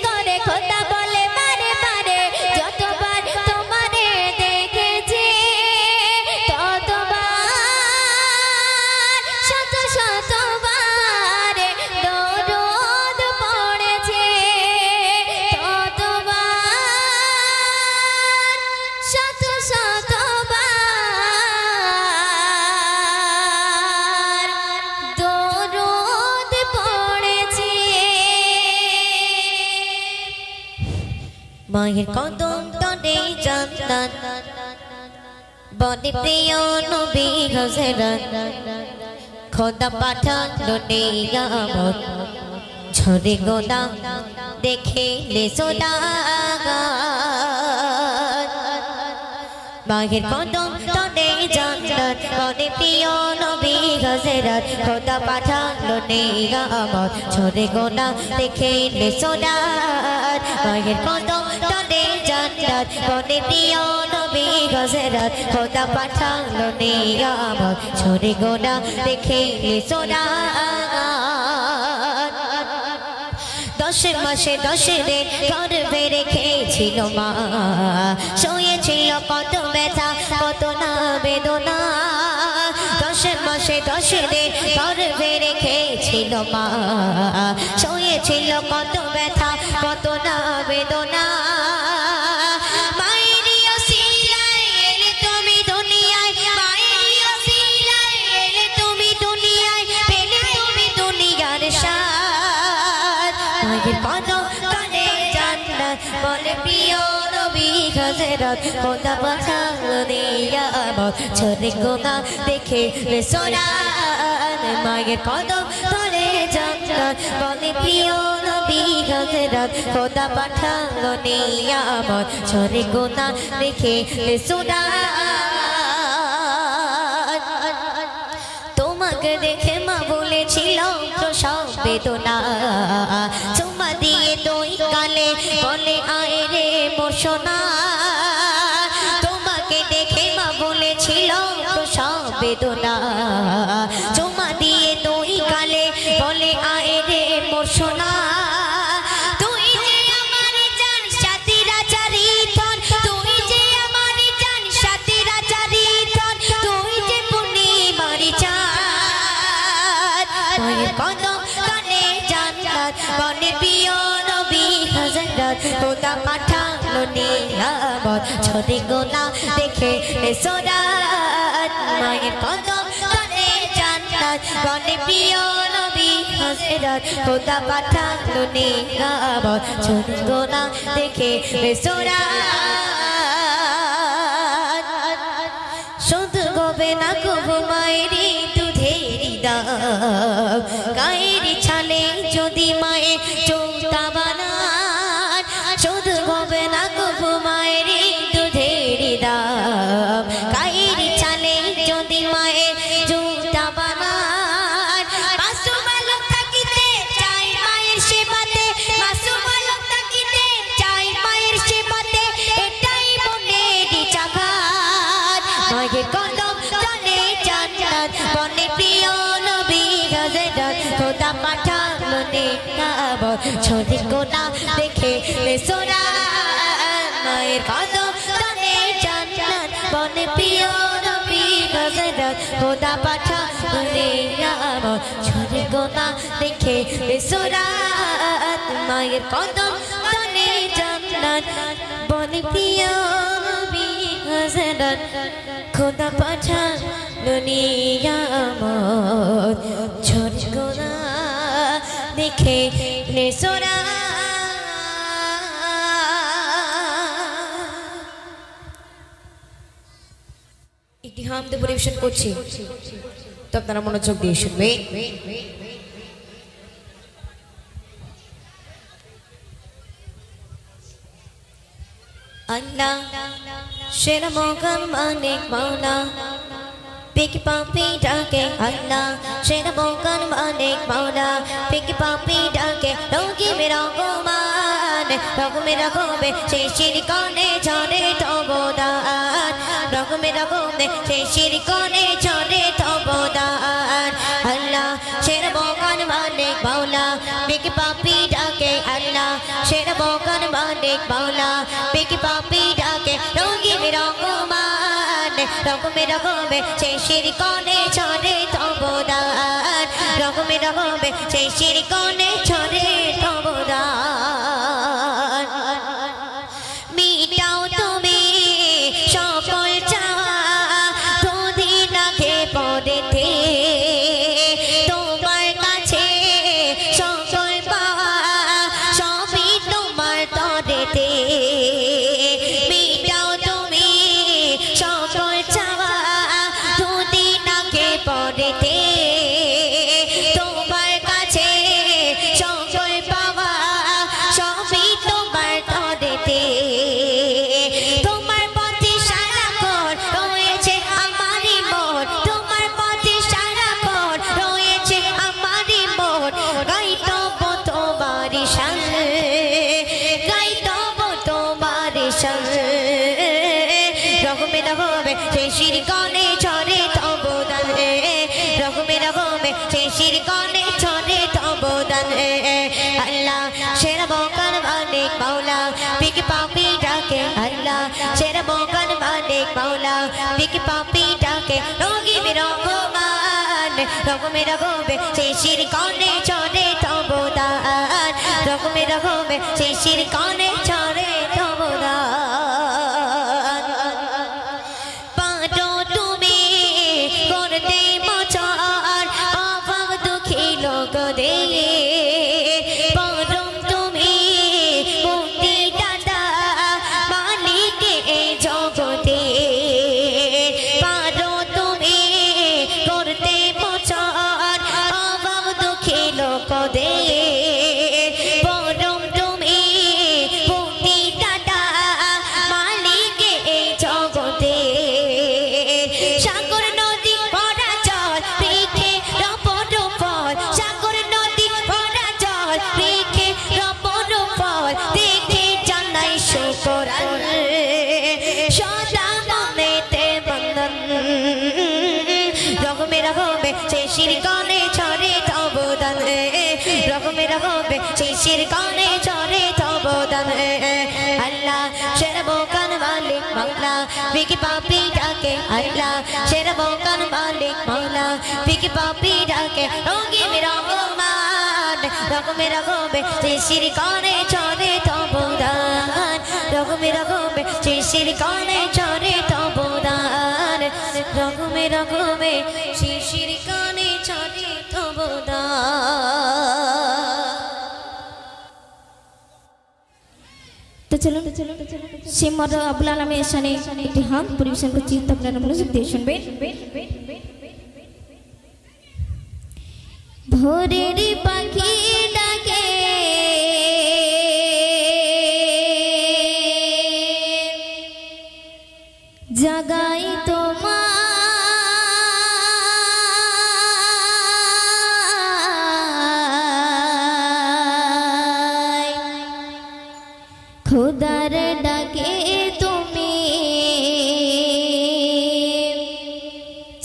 करे खुदा बोले बारे बारे जतबार तुम्हारे देखेछि ततबार शत शतबार दरूद पड़েছে ततबार शत शतबार दरूद कथा सुनबेन मायर कदम तले জান্নাত বন্দে প্রিয় নবী হযরত খোদা পাঠানো নিয়ামত ঝরে গোনা দেখে লে সোনা মাঘের কদম তনে জান্নাত বন্দে প্রিয় নবী হযরত খোদা পাঠানো নিয়ামত ঝরে গোনা দেখে লে সোনা মাঘের কদম তনে জান্নাত বন্দে প্রিয় নবী হযরত খোদা পাঠানো নিয়ামত ঝরে গোনা দেখে লে সোনা दस मासे दस दिन गर्भे रेखेछिलो मा शुएछिलो कत बेथा कत ना बेदना दस मासे दस दिन गर्भे रेखेछिलो मा शुएछिलो कत बेथा कत ना बेदना খোদা পাঠালো নিয়ামত ঝরে গোনা দেখে রে সোনার মায়ের কদম তলে জান্নাত বলে প্রিয় নবী হযরত খোদা পাঠালো নিয়ামত ঝরে গোনা দেখে রে সোনার তোমাকে দেখে মা বলেছিল তো সব বেদনা চুমা দিয়ে দুই কালে বলে আয় রে মোর সোনা বেদনা চুমা দিয়ে তুই কালে বলে আয় রে মোর সোনা তুই যে আমার জান সাথীরা চারিথন তুই যে আমার জান সাথীরা চারিথন তুই যে পূর্ণিমার চাঁদ মায়ের কদম তলে জান্নাত বলে প্রিয় নবী হযরত খোদা পাঠালো নিয়ামত ঝরে গোনা দেখে রে সোনা মায়ের কদম তলে জান্নাত বলে প্রিয় নবী হযরত খোদা পাঠালো নিয়ামত ঝরে গোনা দেখে রে সোনার সুদ গবে না কবু মায়েরি দুধেরি দাম গায়ের ছালে যদি মায়ে চৌতা বানান সুদ গবে না কবু মায়েরি দুধেরি দাম ঝরে গোনা দেখে রে সোনার মায়ের কদম তলে জান্নাত বলে প্রিয় নবী হযরত খোদা পাঠালো নিয়ামত ঝরে গোনা দেখে রে সোনার মায়ের কদম তলে জান্নাত বলে প্রিয় নবী হযরত খোদা পাঠালো নিয়ামত ঝরে গোনা দেখে রে সোনার একটি হামদ পরিবেশন করছি তো আপনারা মনোযোগ দিয়ে শুনবেন। আল্লাহ সেরা মকাম অনেক মাওলা Big Papi Dake Allah, she the bogan manik maula. Big Papi Dake, don't give me no go man. Don't me no go me, she she the kone chane to bodan. Don't me no go me, she she the kone chane to bodan. Allah, she the bogan manik maula. Big Papi Dake Allah, she the bogan manik maula. Big Papi Dake, don't give me no go man. रंग में रंग में जय श्री कोने छोरे तो बोदान रंग में रंग में जय श्री कोने छोरे तो बोदान मिटाओ तुम्हें सकल चावा तो दिन आगे पड़े थे तुम्हार काछे सकल पावा सबी तुम्हार तोड़े थे मिटाओ शेर मोगन मालिक मौला बिक पापी डाके रोगी में रोगो मान रोगो में रगो में से शिर कौने छोड़े तो बोदान रोगो में रगो में से शिर कौने छोड़े तो बोदान पाटो तुम्हें करते मचार आवाग दुखी लोग दे पापी डाके अल्लाह शेर बोकन मालिक मौला बिकी पापी डाके रोगी मेरा गोमान रोग मेरा गोबे से सिर काने छोरे तो बोदान रोग मेरा गोबे से सिर काने छोरे तो बोदान रोग मेरा गोबे से सिर काने छोरे तो बोदान। तो चलो तो चलो तो चलो सिम और अब्दुल आलम ऐसाने एक हम परिवेशन को चीज तब नरम लोग देशन बे भोरे रे पाखी डाके जगाई तो खुदार डाके तुम्हें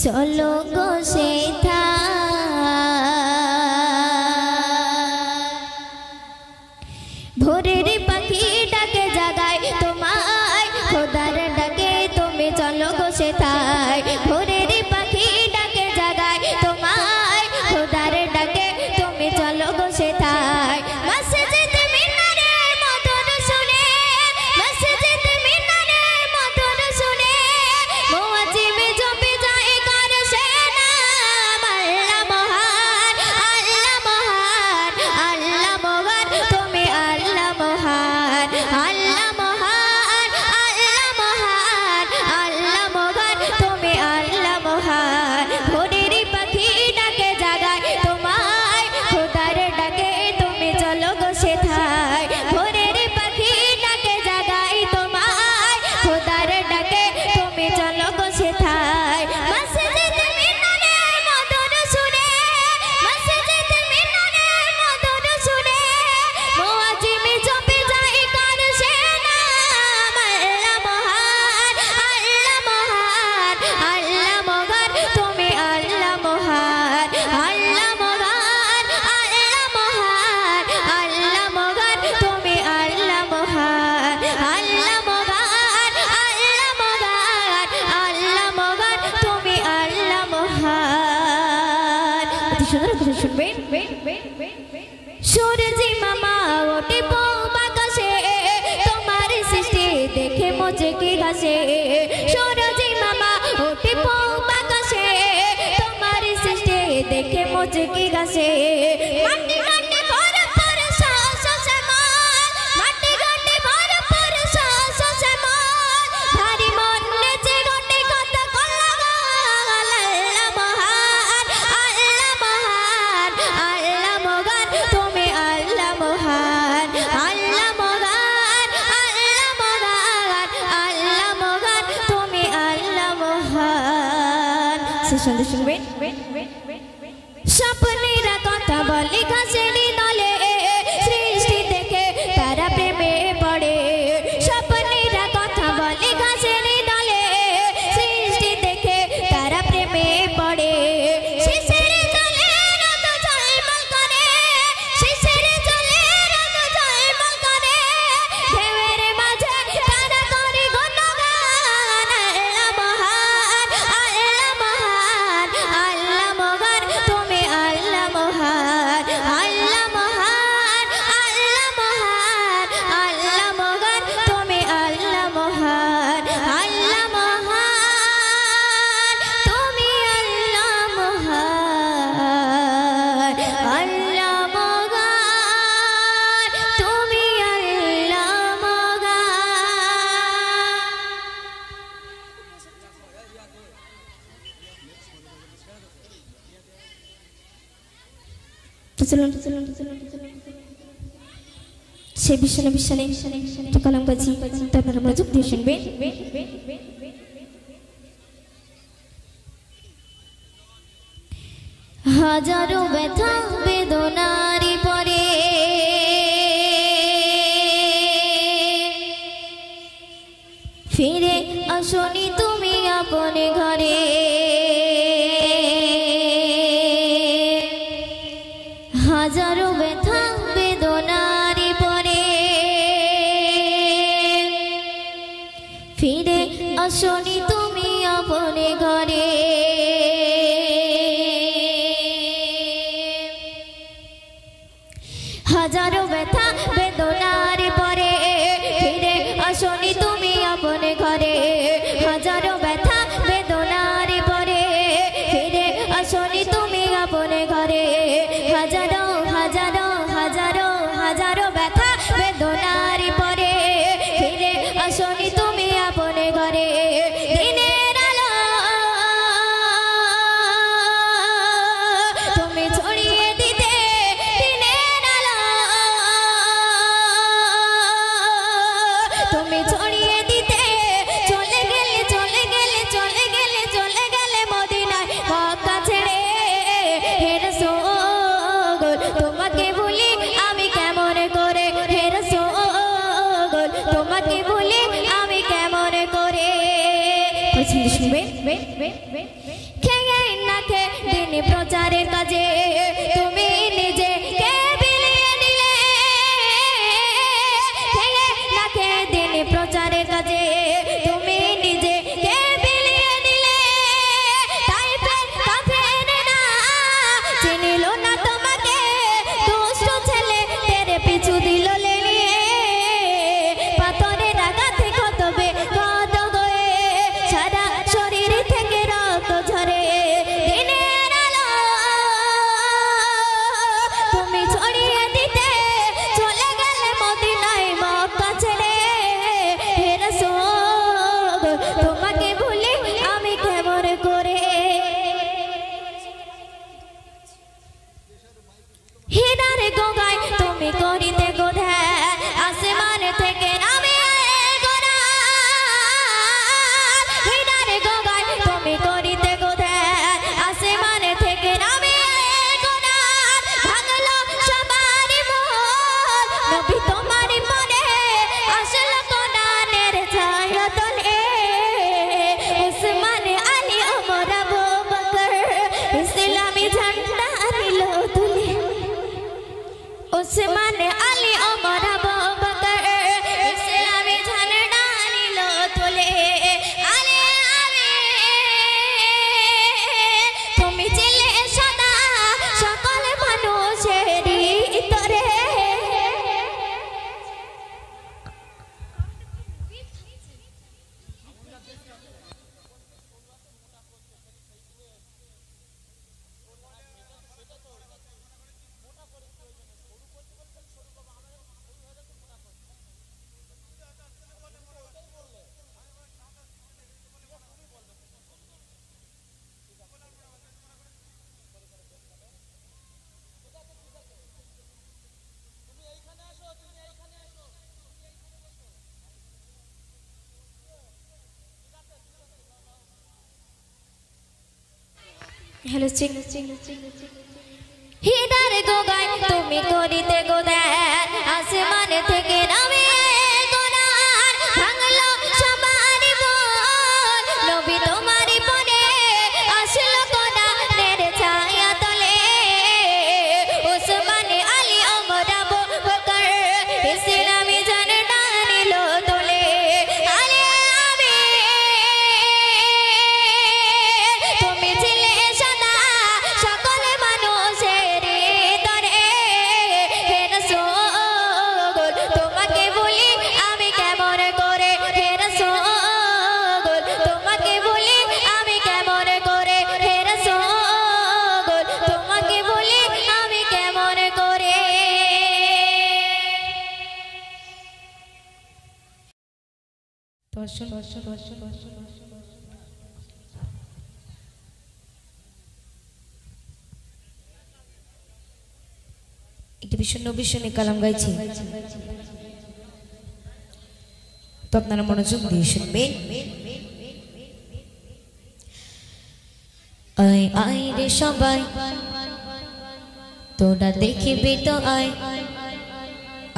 चलो गो से था भोरे रे पखी डाके जगाए तुम्हारे खुदार डाके तुम्हें चलो गो से था भोरे रे पखी डाके जगाए तुम्हारे खुदार डाके तुम्हें चलो गो से था सूरजी मामा उठी पौपा कसे तुम्हारी सृष्टि देखे मुझे की कसे सपनेरा कथा बोले घासेली नले सृष्टि देखे तारा प्रेम पड़े सपनेरा कथा बोले घासेली नले सृष्टि देखे तारा प्रेम पड़े करे तारा करे से विशाल विशाल कलम गजी আপনারা মনোযোগ দিয়ে শুনবেন। হাজারো ব্যথা বেদনারি পরে ফিরে আসনি তুমি আপন ঘরে, হাজারো ব্যথা বেদনারি পরে ফিরে আসনি তুমি আপন ঘরে। हजारों व्यथा बेदनार परे फिरे असोनी तुमी अपने घरे, हजारों व्यथा बेदनार परे फिरे असोनी तुमी अपने घरे। हजारों हजारों हजारों हजारों व्यथा बेदनार परे फिरे असोनी तुमी अपने घरे। प्रचारे काजे तुमी निजे के बिलिए दिले, खेले ना के दिन प्रचारे काजे तुमी निजे के बिलिए दिले। ताई पर काफिर ना चिनिलो ना तुम्हें दुष्ट छेले तेरे पीछू दिलो ले लिए, पाथरे आघात कतबे कत गए सारा शरीर थेके रक्त झरे। हेलो चिंग चिंग हिदार गो गाय तुमी करिते गो दान आसमान थेके नामे गोनार भांगलो सबारी मन नबी तोमारी पने आसलो कोना तेरे छाया तले। उस्मान अली ओमर अबू बकर इस्लामी झंडा निलो तोले। आले आमी तुमी छिले একটি ভীষণ ভীষণ কালাম গাইছি, তো আপনারা মনোযোগ দিয়ে শুনবেন। আয় আয় রে সবাই তোরা দেখবি তো আয়,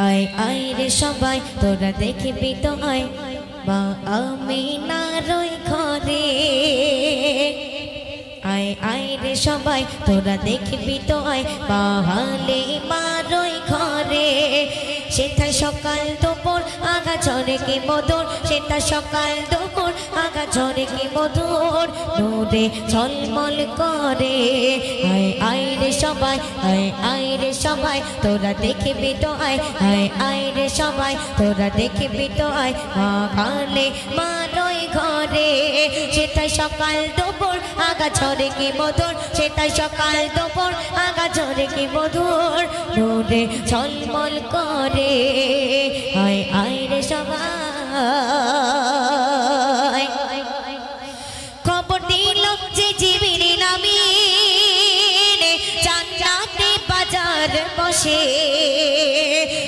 আয় আয় রে সবাই তোরা দেখবি তো আয়, মা আমিনার ওই ঘরে। আয় আয় রে সবাই তোরা দেখবি তো আয়, মা হালিমার ওই ঘরে। সেটা সকাল দুপুর আগা ঝরে কি মধুর, সেটা সকাল দুপুর আগা ঝরে কি মধুর, নূরে ঝলমল করে। আয় আয় রে সবাই, আয় আয় রে সবাই তোরা দেখবি তো আয়, আয় আয় রে সবাই তোরা দেখবি তো আয়, মা কালে মারই ঘরে। সেটা সকাল দুপুর আগা ঝরে কি মধুর, সেটা সকাল দুপুর আগা ঝরে কি মধুর, নূরে ঝলমল করে। আয় আয় রে সবাই খবর দিল যে জীবির নামে জান্নাতে বাজার বসে,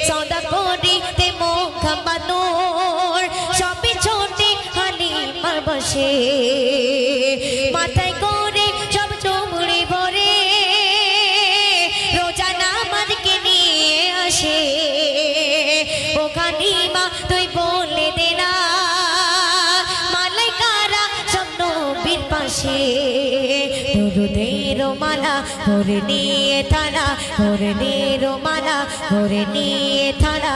সদা করিতে মুখ বানোর সবে ছোটে হালিমার বসে, মাথায় করে সব চুমড়ি ভরে রোজা নামাজকে নিয়ে আসে। খানিমা তুই বলে দে না মালাইকারা সব নবীর পাশে, দরুদের মালা করে নিয়ে তারা, দরুদের মালা করে নিয়ে তারা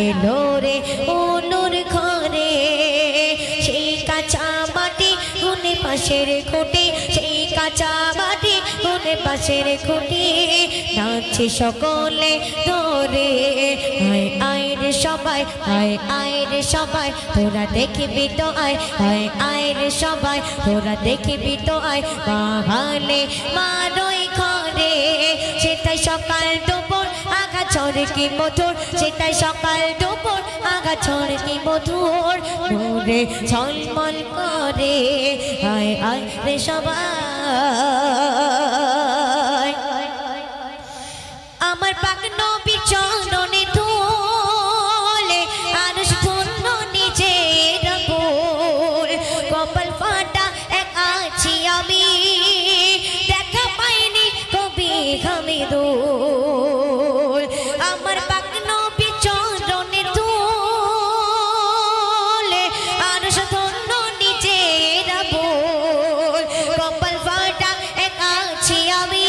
এলো রে অনুর ঘরে। সেই কাঁচা মাটি গুনে পাশের খুঁটি, সেই কাঁচা মাটি গুনে পাশের খুঁটি, নাচে সকলে ধরে। আয় আয় রে সবাই, আয় আয় রে সবাই তোরা দেখবি তো আয়, আয় আয় রে সবাই তোরা দেখবি তো আয়, বাহালে মারই ঘরে। সেটাই সকাল দুপুর আগা ঝরে কি মধুর, সেটাই সকাল দুপুর আগা ঝরে কি মধুর, ঘুরে ঝলমল করে। আয় আয় রে সবাই আমার পাক নবী চরণে ধুলে আরশ ধন্য নিজের ভুল, কপাল ফাটা এক আছি আমি দেখা পাইনি কবি হামিদুল। আমার পাক নবী চরণে ধুলে আরশ ধন্য নিজের ভুল, কপাল ফাটা এক আছি আমি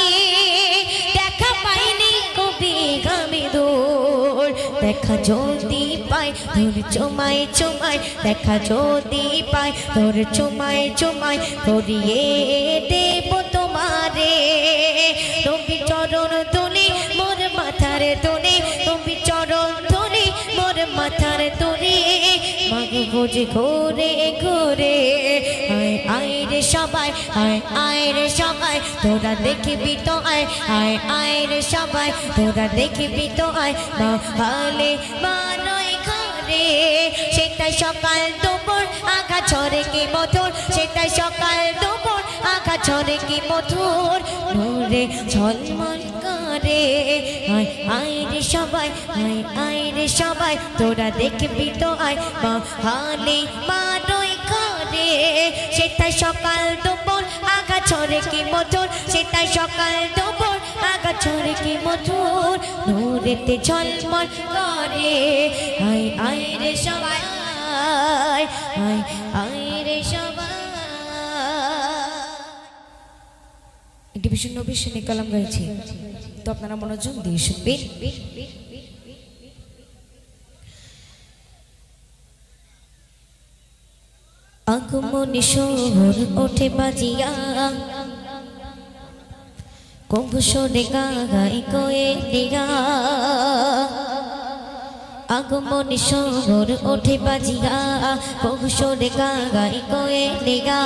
দেখা পাইনি কবি হামিদুল। দেখা যদি পাই তোর চুমায় চুমায়, দেখা যদি পাই তোর চুমায় চুমায়, করিয়ে দেব তোমারে। তুমি চরণ তুলি মোর মাথার তুলি, তুমি চরণ তুলি মোর মাথার তুলি, মাগো বুঝি ঘোরে ঘোরে। আয় আয় রে সবাই, আয় আয় রে সবাই তোরা দেখবি তো আয়, আয় আয় রে সবাই তোরা দেখবি তো আয়, মা হালে মারই ঘরে। সেটাই সকাল দুপুর আগা ঝরে কি মধুর, সেটাই সকাল দুপুর আগা ঝরে কি মধুর, ঘুরে ঝলমল করে। আয় আয় রে সবাই, আয় আয় রে সবাই তোরা দেখবি তো আয়, মা হালে মারই ঘরে। সেটাই সকাল দুপুর আগা ঝরে কি মধুর, সেটাই সকাল দুপুর আগা ঝরে কি মধুর, ঘুরেতে ঝলমল করে। আয় আয় রে সবাই, আয় আয় রে সবাই। একটি ভীষণ ভীষণ কালাম গাইছি, তো আপনারা মনোযোগ দিয়ে শুনবেন। আগমনী শহর ওঠে বাজিয়া, কৌশলে গাই কয়ে দিয়া। আগমনী শহর ওঠে বাজিয়া, কৌশলে গাই কয়ে দিয়া।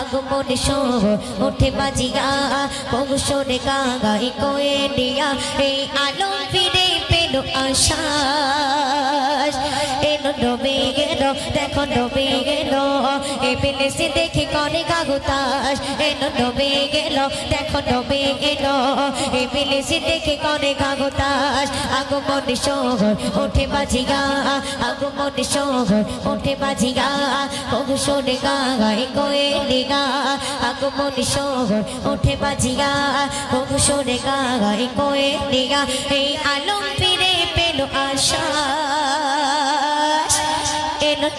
আগমনী শহর ওঠে বাজিয়া, কৌশলে গাই কয়ে দিয়া। এই আলো ফিরে পেল আশা, डोबे गेलो देखो डोबे गेलो ए बिलसी देखी कोने का गुताश एनो डोबे गेलो देखो डोबे गेलो ए बिलसी देखी कोने का गुताश आगो मन शोहर उठे बाजिया आगो मन शोहर उठे बाजिया ओ शोने का गाए कोए निगा आगो मन शोहर उठे बाजिया ओ शोने का गाए कोए निगा ए आलम फिरे पेलो आशा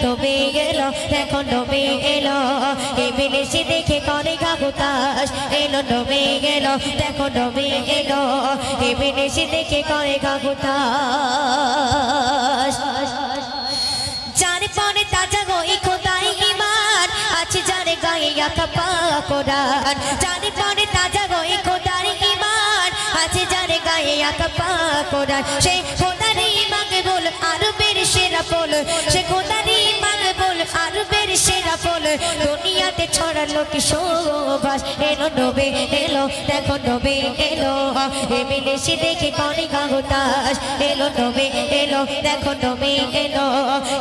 डोबे गेलो देखो डोबे गेलो ए बिलसी देखे कोने का गुताश एलो डोबे गेलो देखो डोबे गेलो ए बिलसी देखे कोने का गुताश जाने पाने ताजा गो इखोदाई ईमान आज जाने गाए या कपा कुरान जाने पाने ताजा गो इखोदाई ईमान आज जाने गाए या कपा कुरान शे खोदाई मांग बोल आरु मेरे शेरा बोल शे खोदाई मांग बोल आरु मेरे शेरा बोल दुनिया ते छोड़ा लो कि शोभास एलो डोबे एलो देखो डोबे एलो ए बिलसी देखे कोने का गुताश एलो डोबे एलो देखो डोबे एलो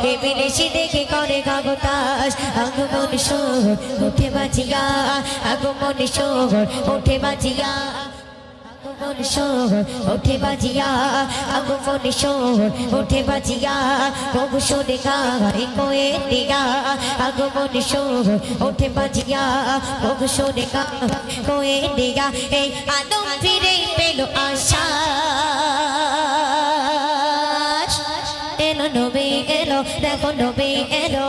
ए बिलसी देखे कोने का गुताश आगो मन शोहर उठे बाजिया आगो मन शोहर उठे बाजिया मन शोहर उठे बाजिया आगो मन शोहर उठे बाजिया गोगु शोने का गाए कोए निगा आगो मन शोहर उठे बाजिया गोगु शोने का कोए निगा ए आदम फिरे पेलो आशा एलो डोबे एलो देखो डोबे एलो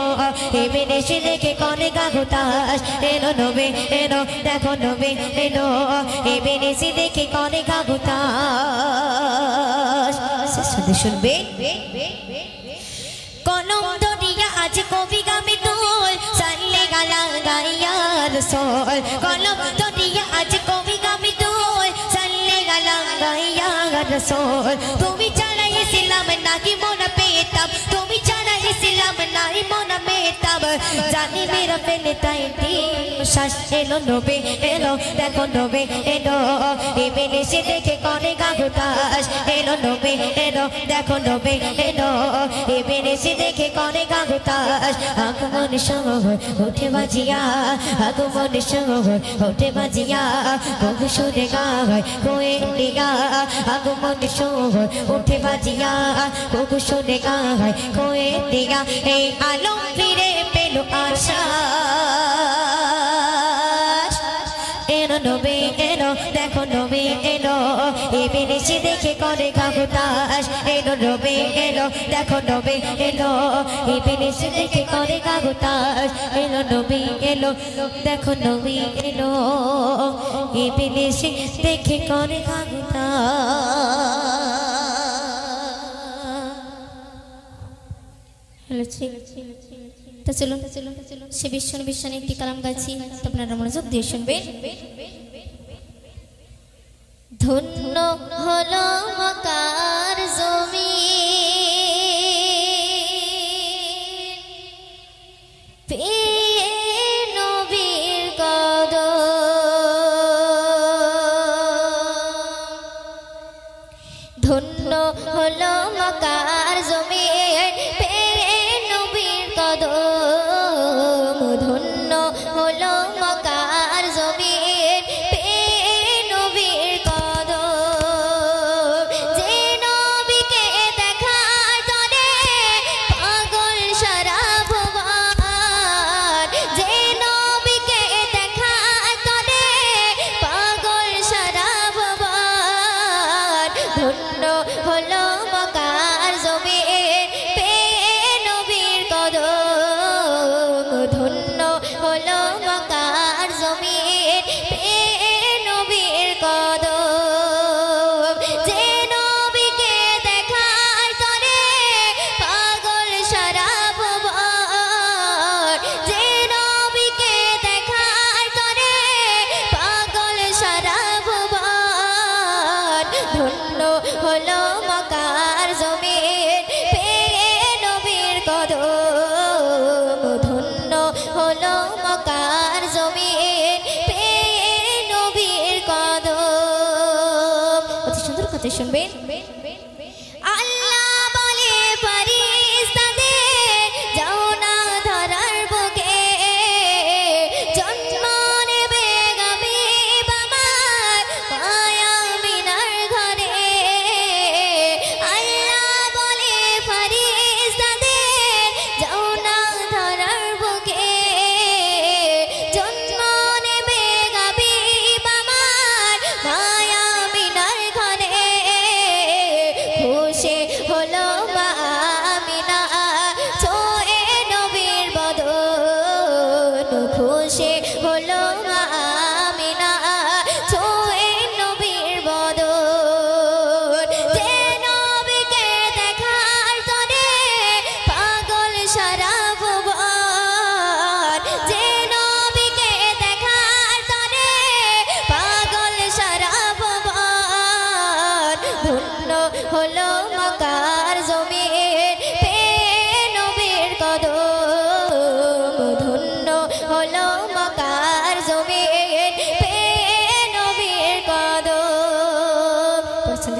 ए बिलसी देखे कोने का गुताश एलो डोबे एलो देखो डोबे एलो ए बिलसी देखे कोने का गुताश सुनते सुनबे कलम दुनिया आज कवि गामे तोल सल्ले गाला गाया रसूल कलम दुनिया आज कवि गामे तोल सल्ले गाला गाया रसूल तुमी चला इस्लाम ना की मोना तब तुम जाना इस्लाम नाई मोना में तब जानी मेरा पहले तीन सास एलो डोबे एलो देखो डोबे एलो ए बिलसी देखे कोने का गुताश एलो डोबे एलो देखो डोबे एलो ए बिलसी देखे कोने का गुताश आगो मन शोहर उठे बाजिया आगो मन शोहर उठे बाजिया गोगु शोने का गाए कोए निगा आगो मन शोहर उठे बाजिया गोगु शोने का गाए कोए निगा ए आलम फिरे पेलो आशा एलो डोबे एलो देखो डोबे एलो ए बिलसी देखे कोने का गुताश एलो डोबे एलो देखो डोबे एलो ए बिलसी देखे कोने का गुताश एलो डोबे एलो देखो डोबे एलो ए बिलसी देखे कोने का गुताश तो चलो से भीषण भीषण एक कलम गाची अपना मनोज दिए सुनबें धन्य हलो मकार जमी धन्य हलो मकार जमी सुनबें अल्लाह बोले फरिश्ता दे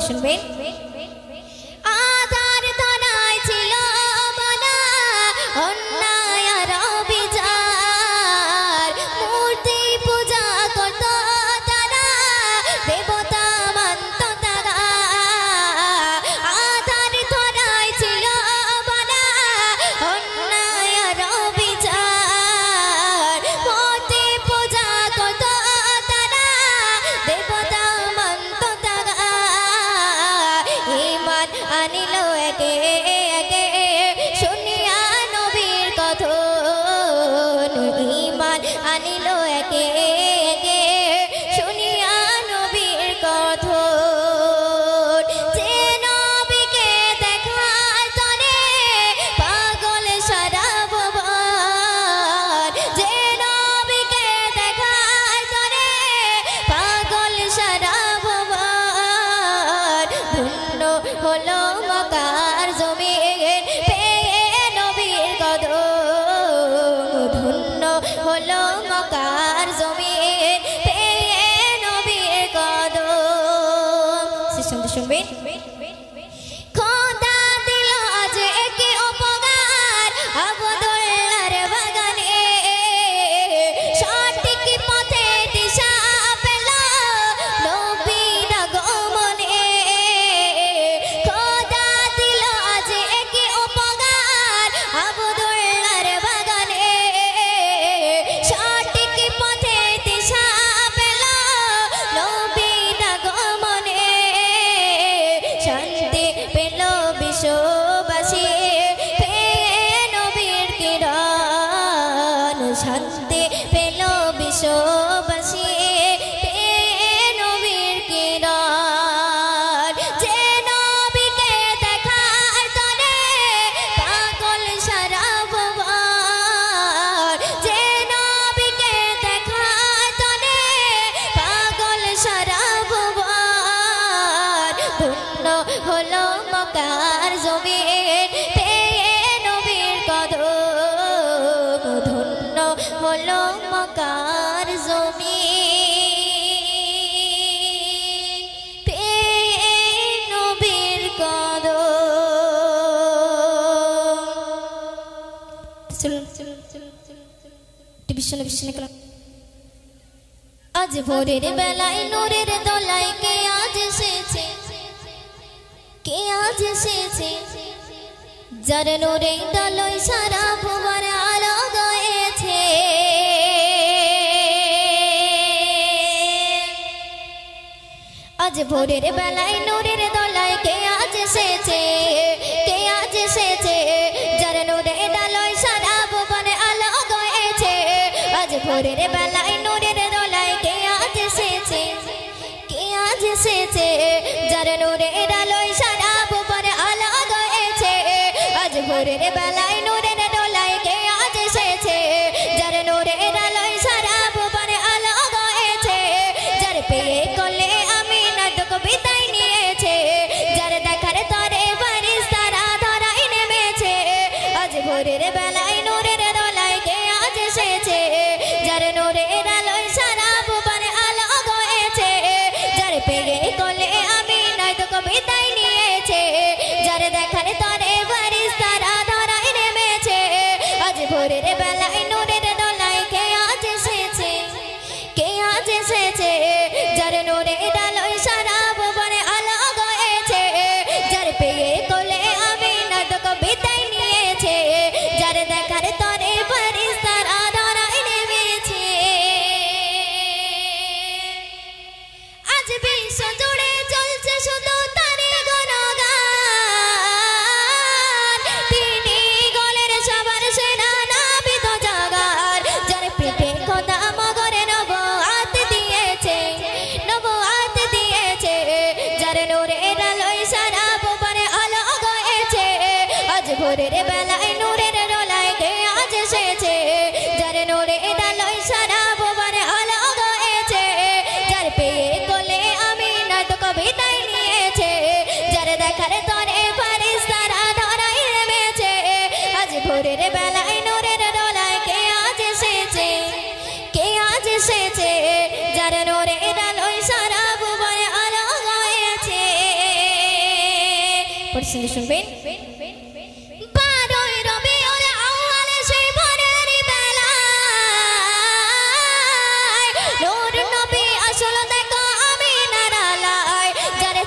सुनबें आज भोरे बेलाय नूरेर दोलाय के आज से के आज से जर नूरे दोलाय सारा भुवन आलो गए छे आज भोरे बेलाय नूरेर दोलाय के आज से के आज से जर नूरे दोलाय सारा भुवन आलो गए छे आज भोरे बेलाय नूरेर जर नूरे डोलाय सारा भुवन आलो गएछे आज भोरेर बेलाय नूरे डोलाय के आज एसेछे जर नूरे डोलाय सारा भुवन आलो गएछे जर पेये कोले आमिना तो कविताय नियेछे जर देखार तोरे फरिश्तारा धराय नेमेछे आज भोरेर बेलाय नूरे डोलाय के आज एसेछे जर नूरे डोलाय सारा भुवन आलो गएछे जर पेये कोले जर नूरे डोलाय सारा भुवन आलो गएछे। শুনে শুনবেন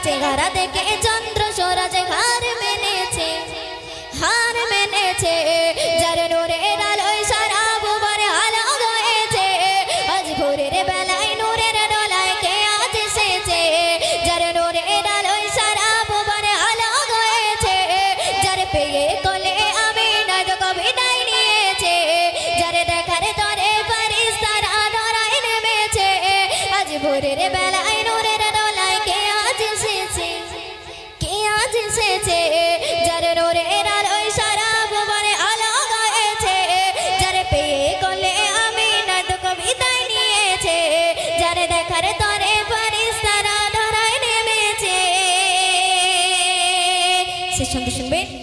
চেহারা দেখে চন্দ্র সরাজ হার মেনেছে হার মেনেছে যার নূরের আলোয় সারা ভুবন আলো হয়েছে আজ ভোরের বেলায় নূরের দোলায় কে আজ এসেছে যার নূরের আলোয় সারা ভুবন আলো হয়েছে যার পেয়ে কোলে আমি নাজ কবিতায় নিয়েছে যার দেখার তরে ফারিস্তারা ধরায় নেমেছে আজ ভোরের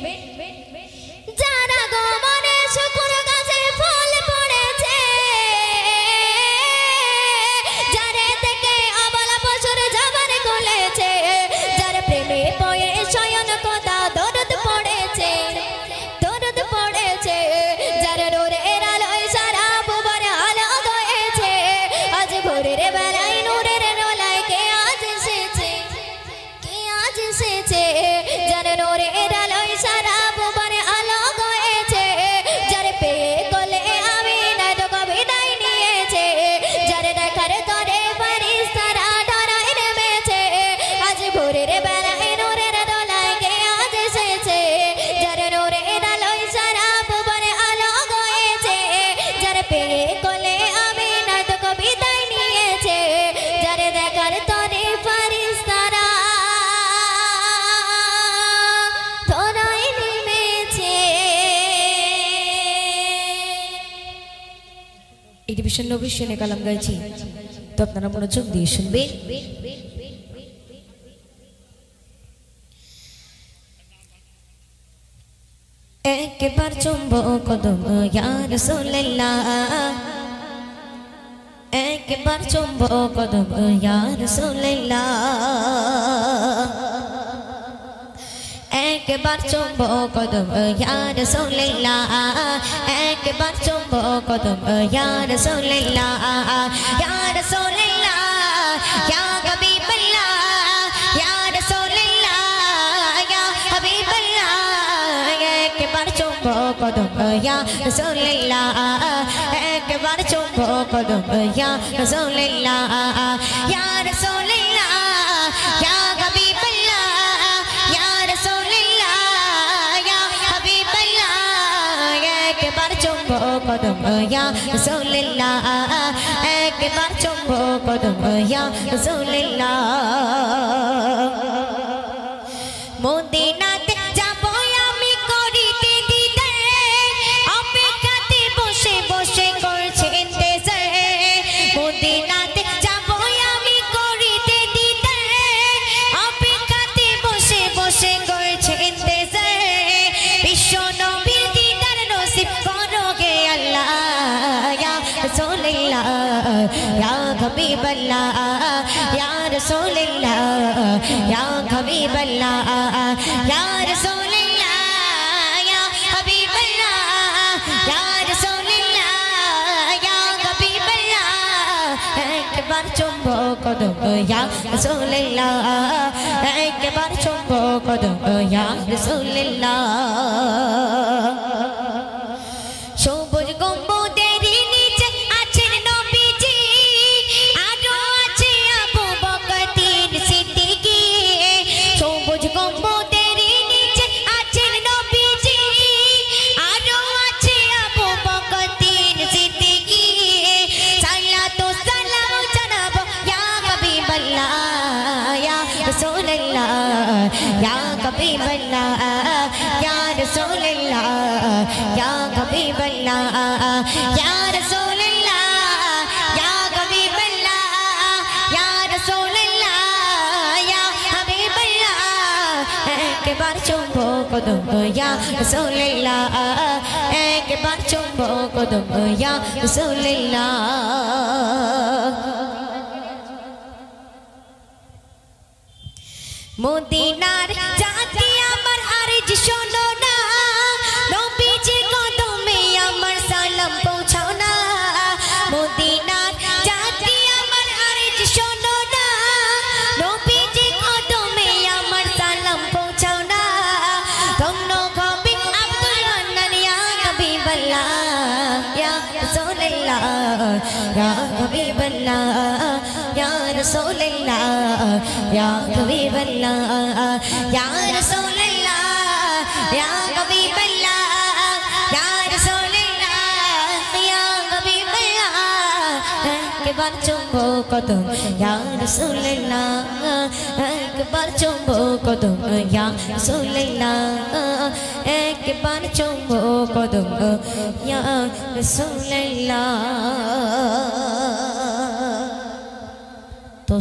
বেলায় যারা গোমনে শুকুর গাছে ফল পড়েছে যারা থেকে আবালা পশুর জবান খুলেছে যারা প্রেমে পয়ে শয়ন কথা দরদ পড়েছে দরদ পড়েছে যারা নূরের আলোয় সারা ভুবন আলো হয়েছে আজ ভোরের বেলায় নূরের আলোয় কে আজ এসেছে কে আজ এসেছে যারা নূরের টেলিভিশন নবিশনে কালাম গাইছি তো আপনারা মনোযোগ দিয়ে শুনবে একবার চুম্বো কদম ইয়া রাসূলুল্লাহ একবার চুম্বো কদম ইয়া রাসূলুল্লাহ একবার চুম্বো কদম ইয়া রাসূলুল্লাহ একবার চুম্বো কদম ইয়া রাসূলুল্লাহ ইয়া রাসূলুল্লাহ ইয়া হাবিবাল্লাহ ইয়া রাসূলুল্লাহ ইয়া হাবিবাল্লাহ একবার চুম্বো কদম ইয়া রাসূলুল্লাহ একবার চুম্বো কদম ইয়া রাসূলুল্লাহ ইয়া রাসূলুল্লাহ ইয়া या रसूलल्लाह एक बार चुम्बो कदम या रसूलल्लाह मदीना या हबीबल्लाह या रसूलल्लाह या हबीबल्लाह या रसूलल्लाह या हबीबल्लाह या रसूलल्लाह या हबीबल्लाह एक बार चुम्बो कदम या रसूलल्लाह एक बार चुम्बो कदम या रसूलल्लाह या हबीबल्लाह या रसूलल्लाह या हबीबल्लाह या रसूलल्लाह या हबीबल्लाह एक बार चुम्बो कदम या रसूलल्लाह एक बार चुम्बो कदम या रसूलल्लाह मोदीनार जाती अल्लाह या कभी बल्ला या रसूल अल्लाह या कभी बल्ला या रसूल अल्लाह या कभी बल्ला के बार चुम्बो कदम या रसूल अल्लाह एक बार चुम्बो कदम या रसूल अल्लाह एक बार चुम्बो कदम या रसूल अल्लाह। तो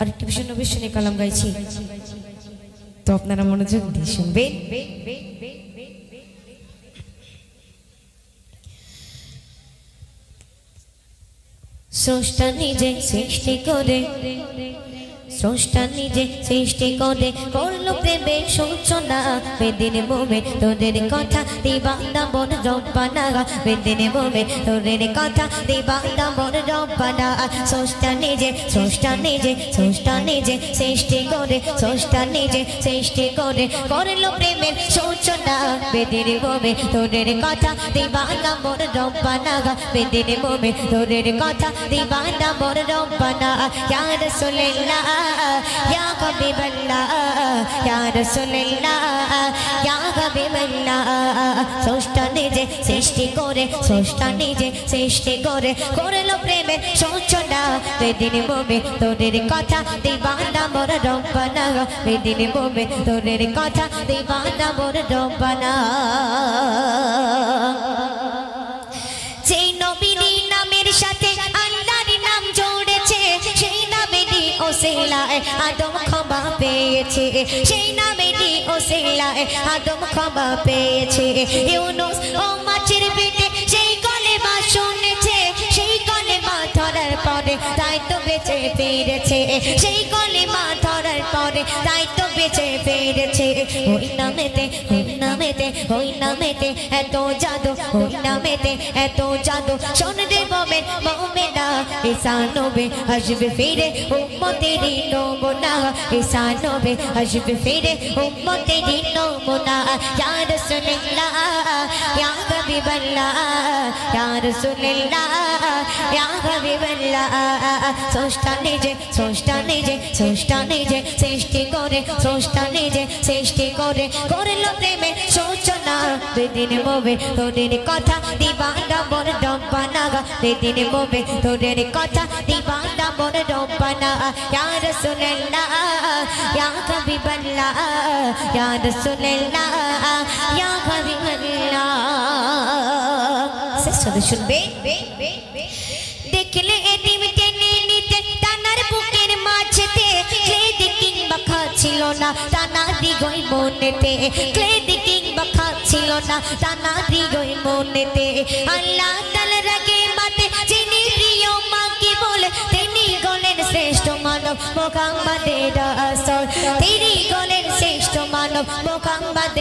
আরেকটি বিষয় নবীর শুনে কালাম গাইছি, তো আপনারা মনোযোগ দিয়ে শুনবেন। স্রষ্টা নিজে সৃষ্টি করে, স্রষ্টা নিজে সৃষ্টি করে, করলো প্রেমে সূচনা। বেদিনে মোমে তোদের কথা দিবানা বন রব্বানা, বেদিনে মোমে তোদের কথা দিবানা বন রব্বানা। স্রষ্টা নিজে স্রষ্টা নিজে স্রষ্টা নিজে সৃষ্টি করে, স্রষ্টা নিজে সৃষ্টি করে, করলো প্রেমের সূচনা। বেদিনে মোমে তোদের কথা দিবানা বন রব্বানা, বেদিনে মোমে তোদের কথা দিবানা বন রব্বানা। ইয়া রাসূলুল্লাহ या कभी बल्ला या रसूलल्ला या कभी बल्ला। स्रष्टा निजे सृष्टि करे, स्रष्टा निजे सृष्टि करे, करलो प्रेमे सूचना। बेदिने मोमे तोदेर कथा दीवाना मोर रब्बाना, बेदिने मोमे तोदेर कथा दीवाना मोर रब्बाना। आदम क्षमा पेয়েছে সেই নামেরই ওসিলায়, आदम क्षमा पेয়েছে। ইউনূস ও মাছের পেটে সেই কলেমা শুনেছে, সেই কলেমা ধরার পরে তাই তো বেঁচে ফিরেছে, সেই কলেমা ধরার পরে তাই তো বেঁচে ফিরেছে। ওই নামেতে ওই নামেতে ওই নামেতে এত জাদু, ওই নামেতে এত জাদু। শোন রে মোমেন মোমেনা, इंसानों में अजब फेरे उम्मो तेरी नोमोना, इंसानों में अजब फेरे उम्मो तेरी नोमोना। या रसूलल्लाह या कभी बल्ला या रसूलल्लाह या कभी बल्ला। स्रष्टा निजे स्रष्टा निजे स्रष्टा निजे सृष्टि करे, स्रष्टा निजे सृष्टि करे, करलो प्रेमे सूचना। बेदिने मोमे तोदेर कथा दीवाना मोर रब्बाना, बेदिने मोमे तोदेर কথা দিবানা বন রব্বানা। ইয়া রাসূলুল্লাহ ইয়া হাবিবাল্লাহ ইয়া রাসূলুল্লাহ ইয়া হাবিবাল্লাহ। সদস্যরা শুনবে, দেখলে এদিম টেনে নিতে টানার বুকের মাঝেতে, ক্লেদ কিংবা খাচ্ছিল না টানা দিগই মনেতে, ক্লেদ কিংবা খাচ্ছিল না টানা দিগই মনেতে। আল্লাহ তাআলা রাগে মাতে যিনি প্রিয় श्रेष्ठ मानव मुहम्मद रसूल, तेरी गोलेर श्रेष्ठ मानव मुहम्मद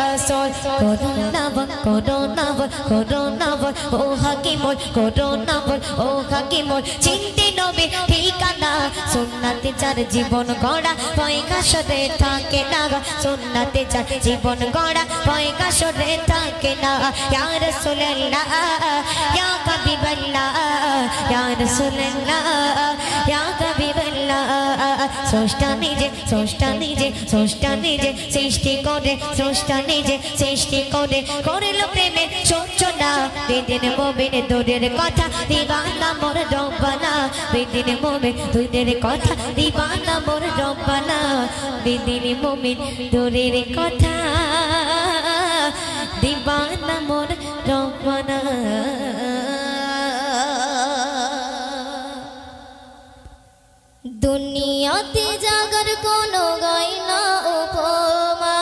रसूल। कोरोनाव कोरोनाव कोरोनाव ओ हकीमुल, कोरोनाव ओ हकीमुल चिंते नबीर ठिकाना। सुन्नते चार जीवन गड़ा भय काशरे थाके ना, सुन्नते चार जीवन गड़ा भय काशरे थाके ना। या रसूलल्लाह या हबीबल्लाह या रसूलल्लाह या कबीबल्ला। स्रष्टा निजे स्रष्टा निजे स्रष्टा निजे सृष्टि करे, स्रष्टा निजे सृष्टि करे, करलो प्रेमे सूचना। बेदिने मोमे तोदेर कथा दीवाना मोर रब्बाना, बेदिने मोमे तोदेर कथा दीवाना मोर रब्बाना। बेदिने मोमे तोदेर कथा दीवाना मोर रब्बाना। दुनियाते जागर कोनो गायना उपमा,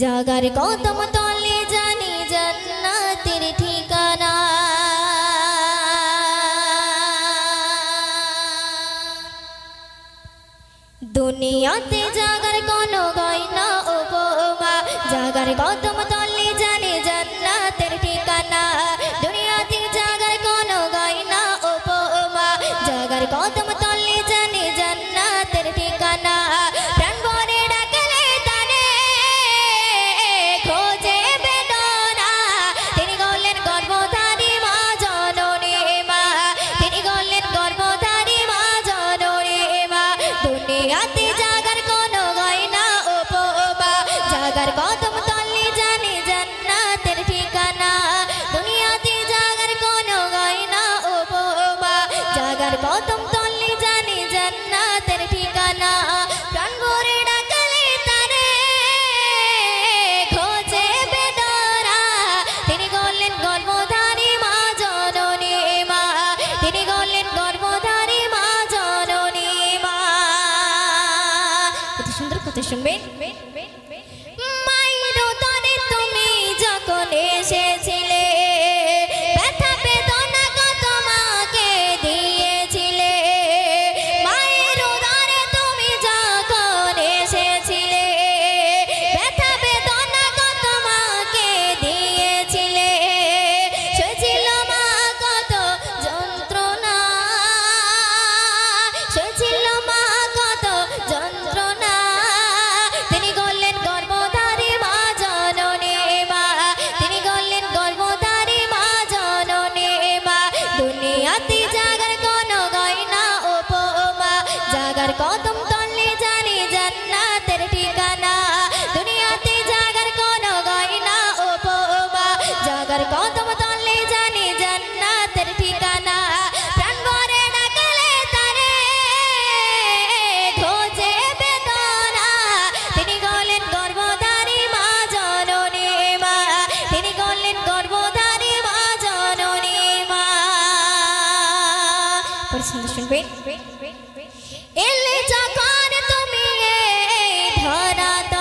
जागर कदम तले जानी जन्नतेर ठिकाना। दुनियाते जागर कोनो गायना उपमा, जागर कदम तले जानी जन्नतेर ठिकाना। कदम तले जाने जन्नतेर ठिकाना। प्राण भरे डाकले तारे खोजे बेदना, तेरी गोलेर गर्भधारी माँ এলে যখন তুমি ধরা